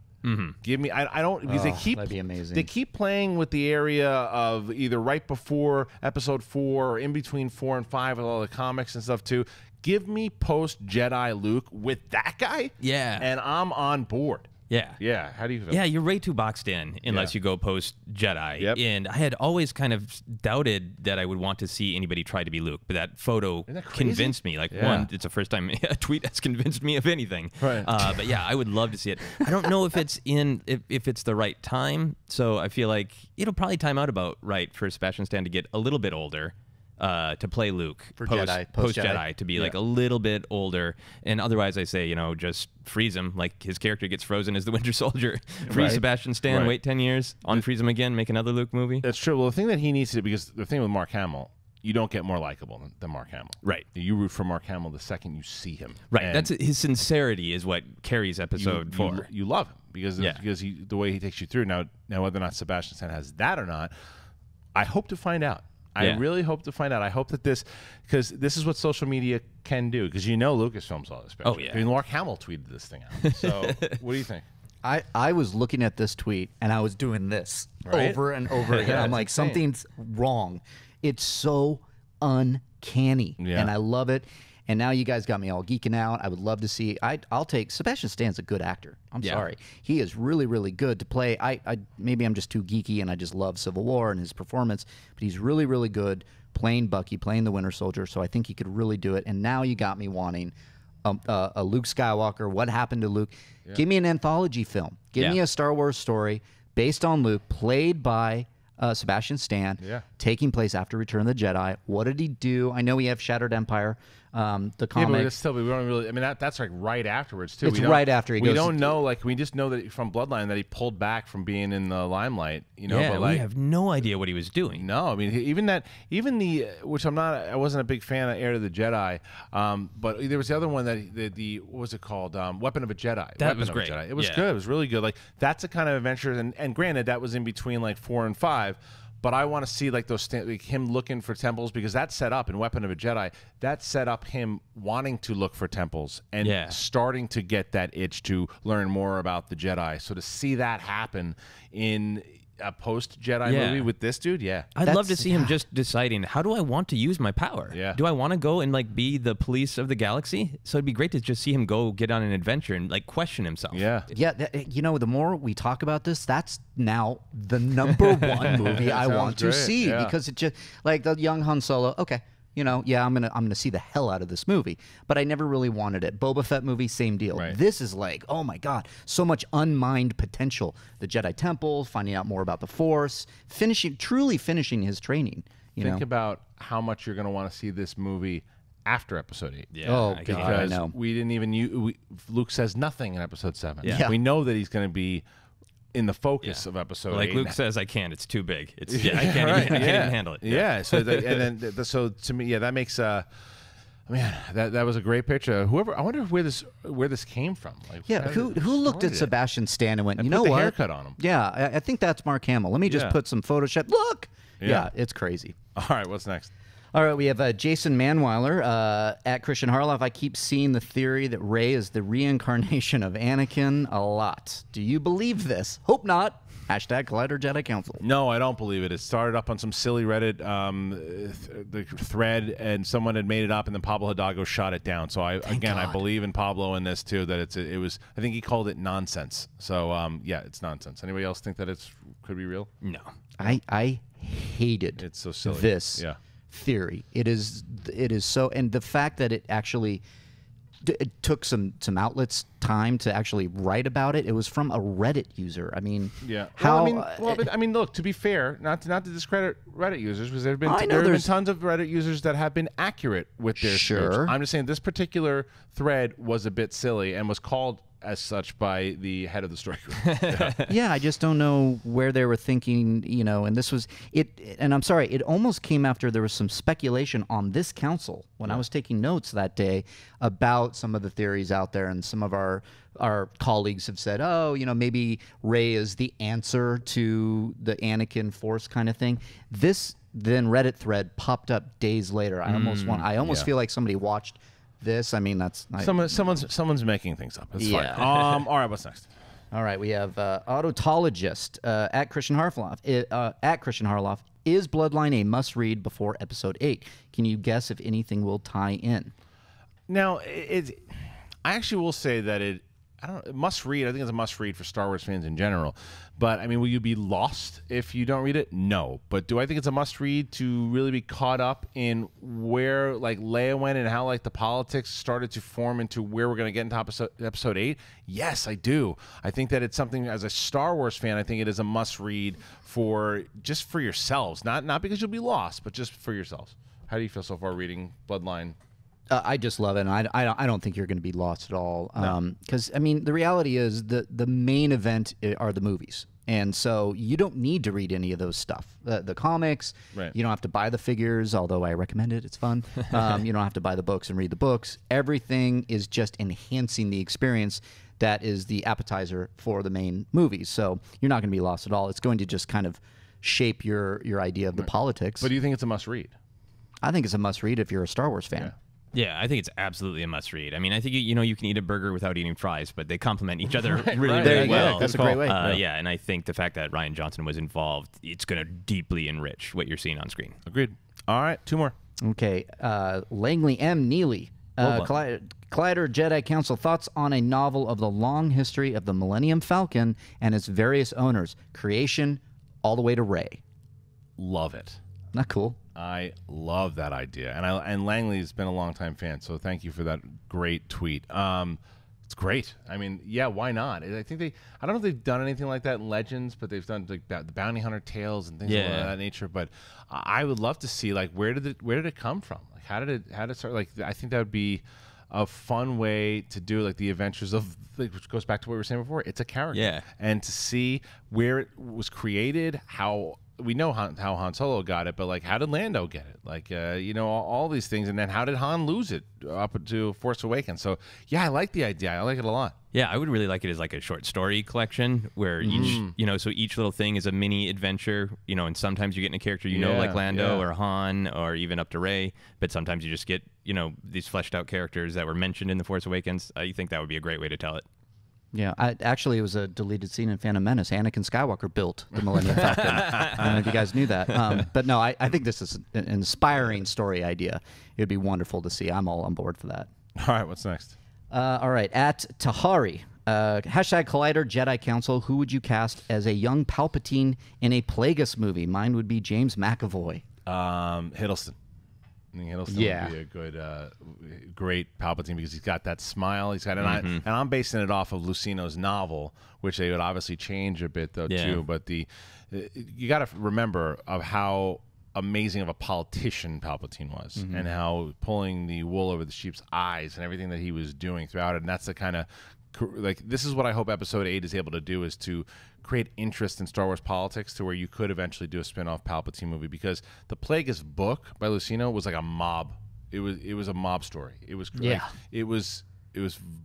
Give me. I don't. Because that'd be amazing. They keep playing with the area of either right before Episode 4 or in between 4 and 5 with all the comics and stuff too. Give me post Jedi Luke with that guy. Yeah, and I'm on board. Yeah. Yeah. How do you feel? Yeah, you're way too boxed in unless you go post-Jedi. Yep. And I had always kind of doubted that I would want to see anybody try to be Luke, but that photo convinced me. Like, one, it's the first time a tweet has convinced me of anything. Right. But yeah, I would love to see it. I don't know if it's if it's the right time, so I feel like it'll probably time out about right for Sebastian Stan to get a little bit older. To play Luke for post Jedi to be like a little bit older, and otherwise I say, you know, just freeze him like his character gets frozen as the Winter Soldier. Freeze Sebastian Stan, wait 10 years, unfreeze him again, make another Luke movie. That's true. Well, the thing that he needs to do, because the thing with Mark Hamill, you don't get more likable than Mark Hamill. Right. You root for Mark Hamill the second you see him. Right. And that's his sincerity is what carries Episode 4. You love him because the way he takes you through. Now whether or not Sebastian Stan has that or not, I hope to find out. I really hope to find out. I hope that because this is what social media can do. Because you know Lucasfilm saw this picture. Oh, yeah. I mean, Mark Hamill tweeted this thing out. So what do you think? I was looking at this tweet, and I was doing this over and over again. I'm like, something's wrong. It's so uncanny, and I love it. And now you guys got me all geeking out. I would love to see. I'll take Sebastian Stan's a good actor. I'm sorry, he is really, really good to play. Maybe I'm just too geeky and I just love Civil War and his performance, but he's really, really good playing Bucky, playing the Winter Soldier. So I think he could really do it. And now you got me wanting a Luke Skywalker. What happened to Luke? Yeah. Give me an anthology film. Give me a Star Wars story based on Luke, played by Sebastian Stan, taking place after Return of the Jedi. What did he do? I know we have Shattered Empire, the comic. Yeah, but we don't really. I mean, that's like right afterwards too. It's right after he goes. We don't know. Like, we just know that from Bloodline that he pulled back from being in the limelight. You know, but like, we have no idea what he was doing. No, I mean, even the which I'm not. I wasn't a big fan of Heir to the Jedi. But there was the other one that the what was it called? Weapon of a Jedi. That Weapon was great. Jedi. It was good. It was really good. Like, that's the kind of adventure. And granted, that was in between like 4 and 5. But I want to see like those like him looking for temples, because that set up in Weapon of a Jedi, that set up him wanting to look for temples and starting to get that itch to learn more about the Jedi. So to see that happen in a post-Jedi movie with this dude, I'd love to see him just deciding, how do I want to use my power? Do I want to go and like be the police of the galaxy? So it'd be great to just see him go get on an adventure and like question himself. You know, the more we talk about this, that's now the #1 movie I want to see because it just like the young Han Solo. Okay. You know, I'm gonna see the hell out of this movie, but I never really wanted it. Boba Fett movie, same deal. Right. This is like, oh my god, so much unmined potential. The Jedi Temple, finding out more about the Force, truly finishing his training. Think about how much you're gonna want to see this movie after Episode 8. Because we didn't even Luke says nothing in Episode 7. We know that he's gonna be in the focus of Episode 8. Like Luke says, I can't. It's too big. It's I can't even handle it. So so to me, that makes man, that was a great picture. Whoever, I wonder where this came from. Like, who looked at Sebastian Stan and went, you know what? Haircut on him. Yeah, I think that's Mark Hamill. Let me just put some Photoshop. Look. Yeah, it's crazy. All right, what's next? All right, we have Jason Manweiler at Christian Harloff. I keep seeing the theory that Rey is the reincarnation of Anakin a lot. Do you believe this? Hope not. Hashtag Collider Jedi Council. No, I don't believe it. It started up on some silly Reddit thread, and someone had made it up, and then Pablo Hidalgo shot it down. So Thank God. I believe in Pablo in this too. That it was. I think he called it nonsense. So yeah, it's nonsense. Anybody else think that it could be real? No. I hated it's so silly. This. Yeah. Theory. It is so, and the fact that it actually it took some outlets time to actually write about it. It was from a Reddit user. I mean, well, I mean, look. To be fair, not to discredit Reddit users, because there have been tons of Reddit users that have been accurate with their search. I'm just saying this particular thread was a bit silly and was called as such by the head of the strike group. I just don't know where they were thinking, you know, and this was it. And I'm sorry, it almost came after there was some speculation on this council when I was taking notes that day about some of the theories out there, and some of our colleagues have said, oh, you know, maybe Rey is the answer to the Anakin Force kind of thing. This then Reddit thread popped up days later. I almost feel like somebody watched this. I mean, that's someone's making things up. That's fine. All right, what's next? All right, we have Autologist at Christian Harloff. At Christian Harloff, is Bloodline a must-read before Episode 8? Can you guess if anything will tie in? Now, I actually will say that it must read. I think it's a must read for Star Wars fans in general. But I mean, will you be lost if you don't read it? No. But do I think it's a must read to really be caught up in where like Leia went and how like the politics started to form into where we're going to get into episode 8? Yes, I do. I think that it's something as a Star Wars fan. I think it is a must read for just for yourselves, not because you'll be lost, but just for yourselves. How do you feel so far reading Bloodline? I just love it, and I don't think you're going to be lost at all. Because, I mean, the reality is the main event are the movies. And so you don't need to read any of those stuff. The comics, you don't have to buy the figures, although I recommend it. It's fun. You don't have to buy the books and read the books. Everything is just enhancing the experience that is the appetizer for the main movies. So you're not going to be lost at all. It's going to just kind of shape your idea of the politics. But do you think it's a must-read? I think it's a must-read if you're a Star Wars fan. Yeah, I think it's absolutely a must-read. I mean, I think you can eat a burger without eating fries, but they complement each other really well. That's a great way. Yeah, and I think the fact that Rian Johnson was involved, it's going to deeply enrich what you're seeing on screen. Agreed. All right, two more. Okay, Langley M. Neely, Collider Jedi Council, thoughts on a novel of the long history of the Millennium Falcon and its various owners, creation all the way to Rey. Love it. Not cool. I love that idea, and Langley's been a longtime fan, so thank you for that great tweet. It's great. I mean, yeah, why not? I think I don't know if they've done anything like that in Legends, but they've done like the Bounty Hunter tales and things of that nature. But I would love to see like where did it come from? Like how did it start? Like I think that would be a fun way to do like the adventures of, like, which goes back to what we were saying before. It's a character, and to see where it was created, how. We know how Han Solo got it, but like, how did Lando get it? Like, you know, all these things, and then how did Han lose it up to Force Awakens? So, yeah, I like the idea. I like it a lot. Yeah, I would really like it as like a short story collection where each, you know, so each little thing is a mini adventure, you know, and sometimes you get in a character, you know, like Lando or Han or even up to Rey, but sometimes you just get, you know, these fleshed out characters that were mentioned in The Force Awakens. I think that would be a great way to tell it. Yeah, actually, it was a deleted scene in Phantom Menace. Anakin Skywalker built the Millennium Falcon. I don't know if you guys knew that. But no, I think this is an inspiring story idea. It would be wonderful to see. I'm all on board for that. All right, what's next? All right, at Tahari, hashtag Collider Jedi Council, who would you cast as a young Palpatine in a Plagueis movie? Mine would be James McAvoy. Hiddleston. I think Hiddleston would be a good, great Palpatine because he's got that smile. He's got an eye, and I'm basing it off of Lucino's novel, which they would obviously change a bit though too. But you got to remember of how amazing of a politician Palpatine was, and how pulling the wool over the sheep's eyes and everything that he was doing throughout it. And that's the kind of this is what I hope Episode 8 is able to do, is to create interest in Star Wars politics to where you could eventually do a spin-off Palpatine movie, because the Plagueis book by Lucino was like a mob. It was a mob story. It was it was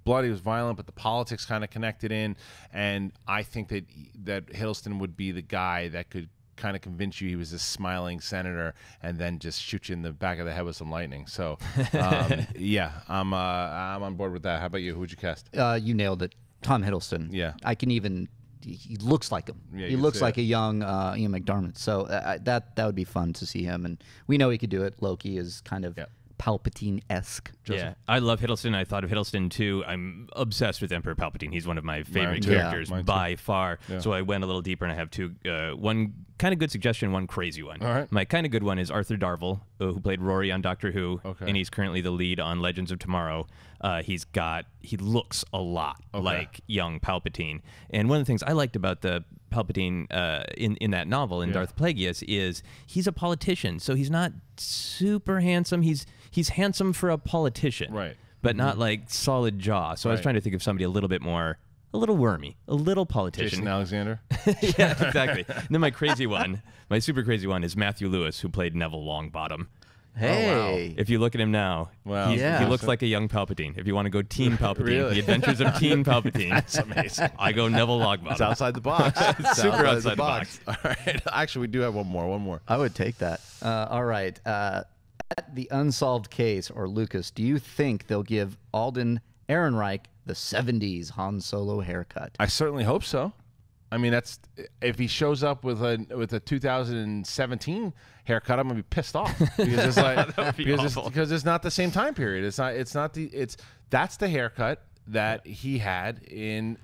bloody, it was violent, but the politics kind of connected in, and I think that Hiddleston would be the guy that could kind of convince you he was this smiling senator and then just shoot you in the back of the head with some lightning. So yeah, I'm on board with that. How about you? Who would you cast? You nailed it. Tom Hiddleston. Yeah, I can even, he looks like him. Yeah, he looks like a young Ian McDiarmid. So that would be fun to see him, and we know he could do it. Loki is kind of Palpatine-esque. Yeah, I love Hiddleston. I thought of Hiddleston too. I'm obsessed with Emperor Palpatine. He's one of my favorite characters by far. Yeah. So I went a little deeper, and I have two. One kind of good suggestion, one crazy one. All right. My kind of good one is Arthur Darvill, who played Rory on Doctor Who, and he's currently the lead on Legends of Tomorrow. He looks a lot like young Palpatine. And one of the things I liked about the Palpatine in that novel, in Darth Plagueis, is he's a politician, so he's not super handsome. He's handsome for a politician, but not like solid jaw. So I was trying to think of somebody a little bit more, a little wormy, a little politician. Jason Alexander? Yeah, exactly. And then my crazy one, my super crazy one, is Matthew Lewis, who played Neville Longbottom. Hey! Oh, wow. If you look at him now, he looks like a young Palpatine. If you want to go Teen Palpatine, The Adventures of Teen Palpatine. That's amazing. I go Neville Longbottom. It's outside the box. It's super outside the box. All right. Actually, we do have one more. One more. I would take that. All right. At The Unsolved Case, or Lucas, do you think they'll give Alden Ehrenreich the 70s Han Solo haircut? I certainly hope so. I mean, that's, if he shows up with a 2017 haircut, I'm gonna be pissed off, because it's like because it's not the same time period. That's the haircut that he had in,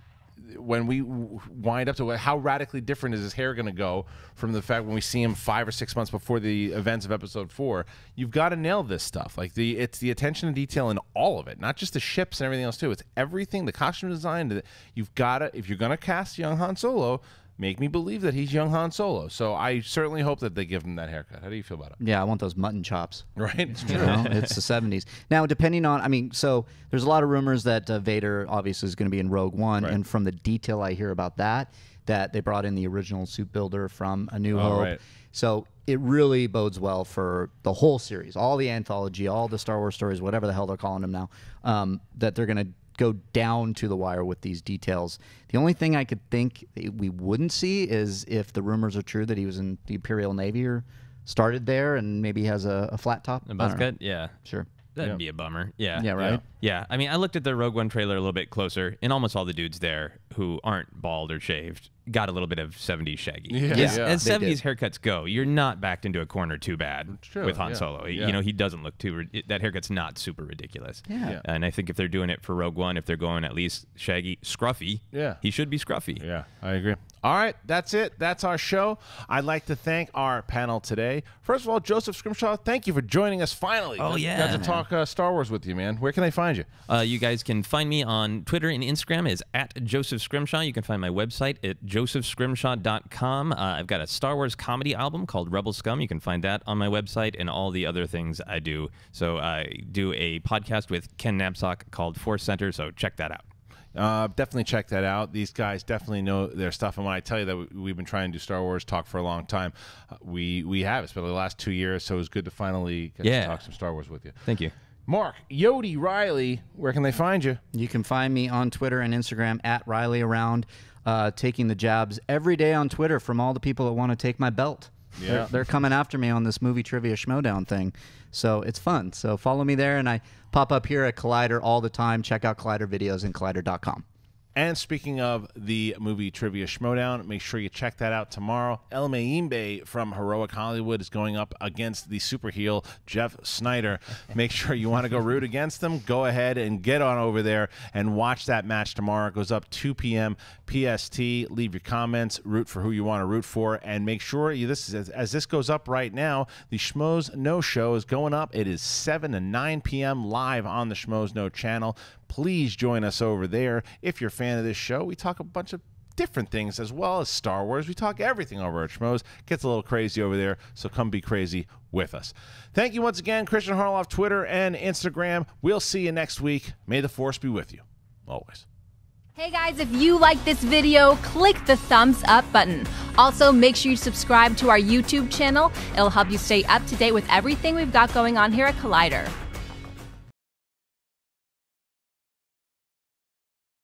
when we wind up to how radically different is his hair going to go from the fact when we see him 5 or 6 months before the events of Episode 4. You've got to nail this stuff. Like it's the attention to detail in all of it, not just the ships and everything else too. It's everything, the costume design. You've got to, if you're going to cast young Han Solo, make me believe that he's young Han Solo. So I certainly hope that they give him that haircut. How do you feel about it? Yeah, I want those mutton chops. Right? It's true. You know, it's the 70s. Now, depending on, I mean, so there's a lot of rumors that Vader obviously is going to be in Rogue One. Right. And from the detail I hear about that they brought in the original suit builder from A New Hope. Right. So it really bodes well for the whole series, all the anthology, all the Star Wars stories, whatever the hell they're calling them now, that they're going to go down to the wire with these details. The only thing I could think we wouldn't see is if the rumors are true that he was in the Imperial Navy or started there and maybe has a flat top. A buzz cut? Yeah. Sure. That'd be a bummer. Yeah. Yeah, right? Yeah. I mean, I looked at the Rogue One trailer a little bit closer, and almost all the dudes there who aren't bald or shaved got a little bit of 70s shaggy. Yeah. As 70s haircuts go, you're not backed into a corner too bad with Han Solo. Yeah. You know, he doesn't look too... That haircut's not super ridiculous. Yeah. And I think if they're doing it for Rogue One, if they're going at least shaggy, scruffy, he should be scruffy. Yeah, I agree. All right, that's it. That's our show. I'd like to thank our panel today. First of all, Joseph Scrimshaw, thank you for joining us finally. Oh, yeah. Got to talk Star Wars with you, man. Where can they find you? You guys can find me on Twitter and Instagram. It's at Joseph Scrimshaw. You can find my website at josephscrimshaw.com. I've got a Star Wars comedy album called Rebel Scum. You can find that on my website, and all the other things I do. So I do a podcast with Ken Napsok called Force Center, so check that out. Definitely check that out. These guys definitely know their stuff. And when I tell you that we've been trying to do Star Wars talk for a long time, we have. It's been the last 2 years, so it was good to finally get to talk some Star Wars with you. Thank you. Mark Yody Riley, where can they find you? You can find me on Twitter and Instagram at RileyAround, taking the jabs every day on Twitter from all the people that want to take my belt. Yeah. They're coming after me on this movie trivia schmodown thing. So it's fun. So follow me there, and I pop up here at Collider all the time. Check out Collider videos and collider.com. And speaking of the movie Trivia Schmodown, make sure you check that out tomorrow. El Mayimbe from Heroic Hollywood is going up against the super heel Jeff Snyder. Make sure you want to go root against them. Go ahead and get on over there and watch that match tomorrow. It goes up 2 p.m. PST. Leave your comments, root for who you want to root for, and make sure you, as this goes up right now, the Schmoes No Show is going up. It is 7 and 9 p.m. live on the Schmoes No channel. Please join us over there. If you're a fan of this show, we talk a bunch of different things as well as Star Wars. We talk everything over at Schmoes. Gets a little crazy over there, so come be crazy with us. Thank you once again, Christian Harloff, Twitter and Instagram. We'll see you next week. May the Force be with you, always. Hey guys, if you like this video, click the thumbs up button. Also, make sure you subscribe to our YouTube channel. It'll help you stay up to date with everything we've got going on here at Collider.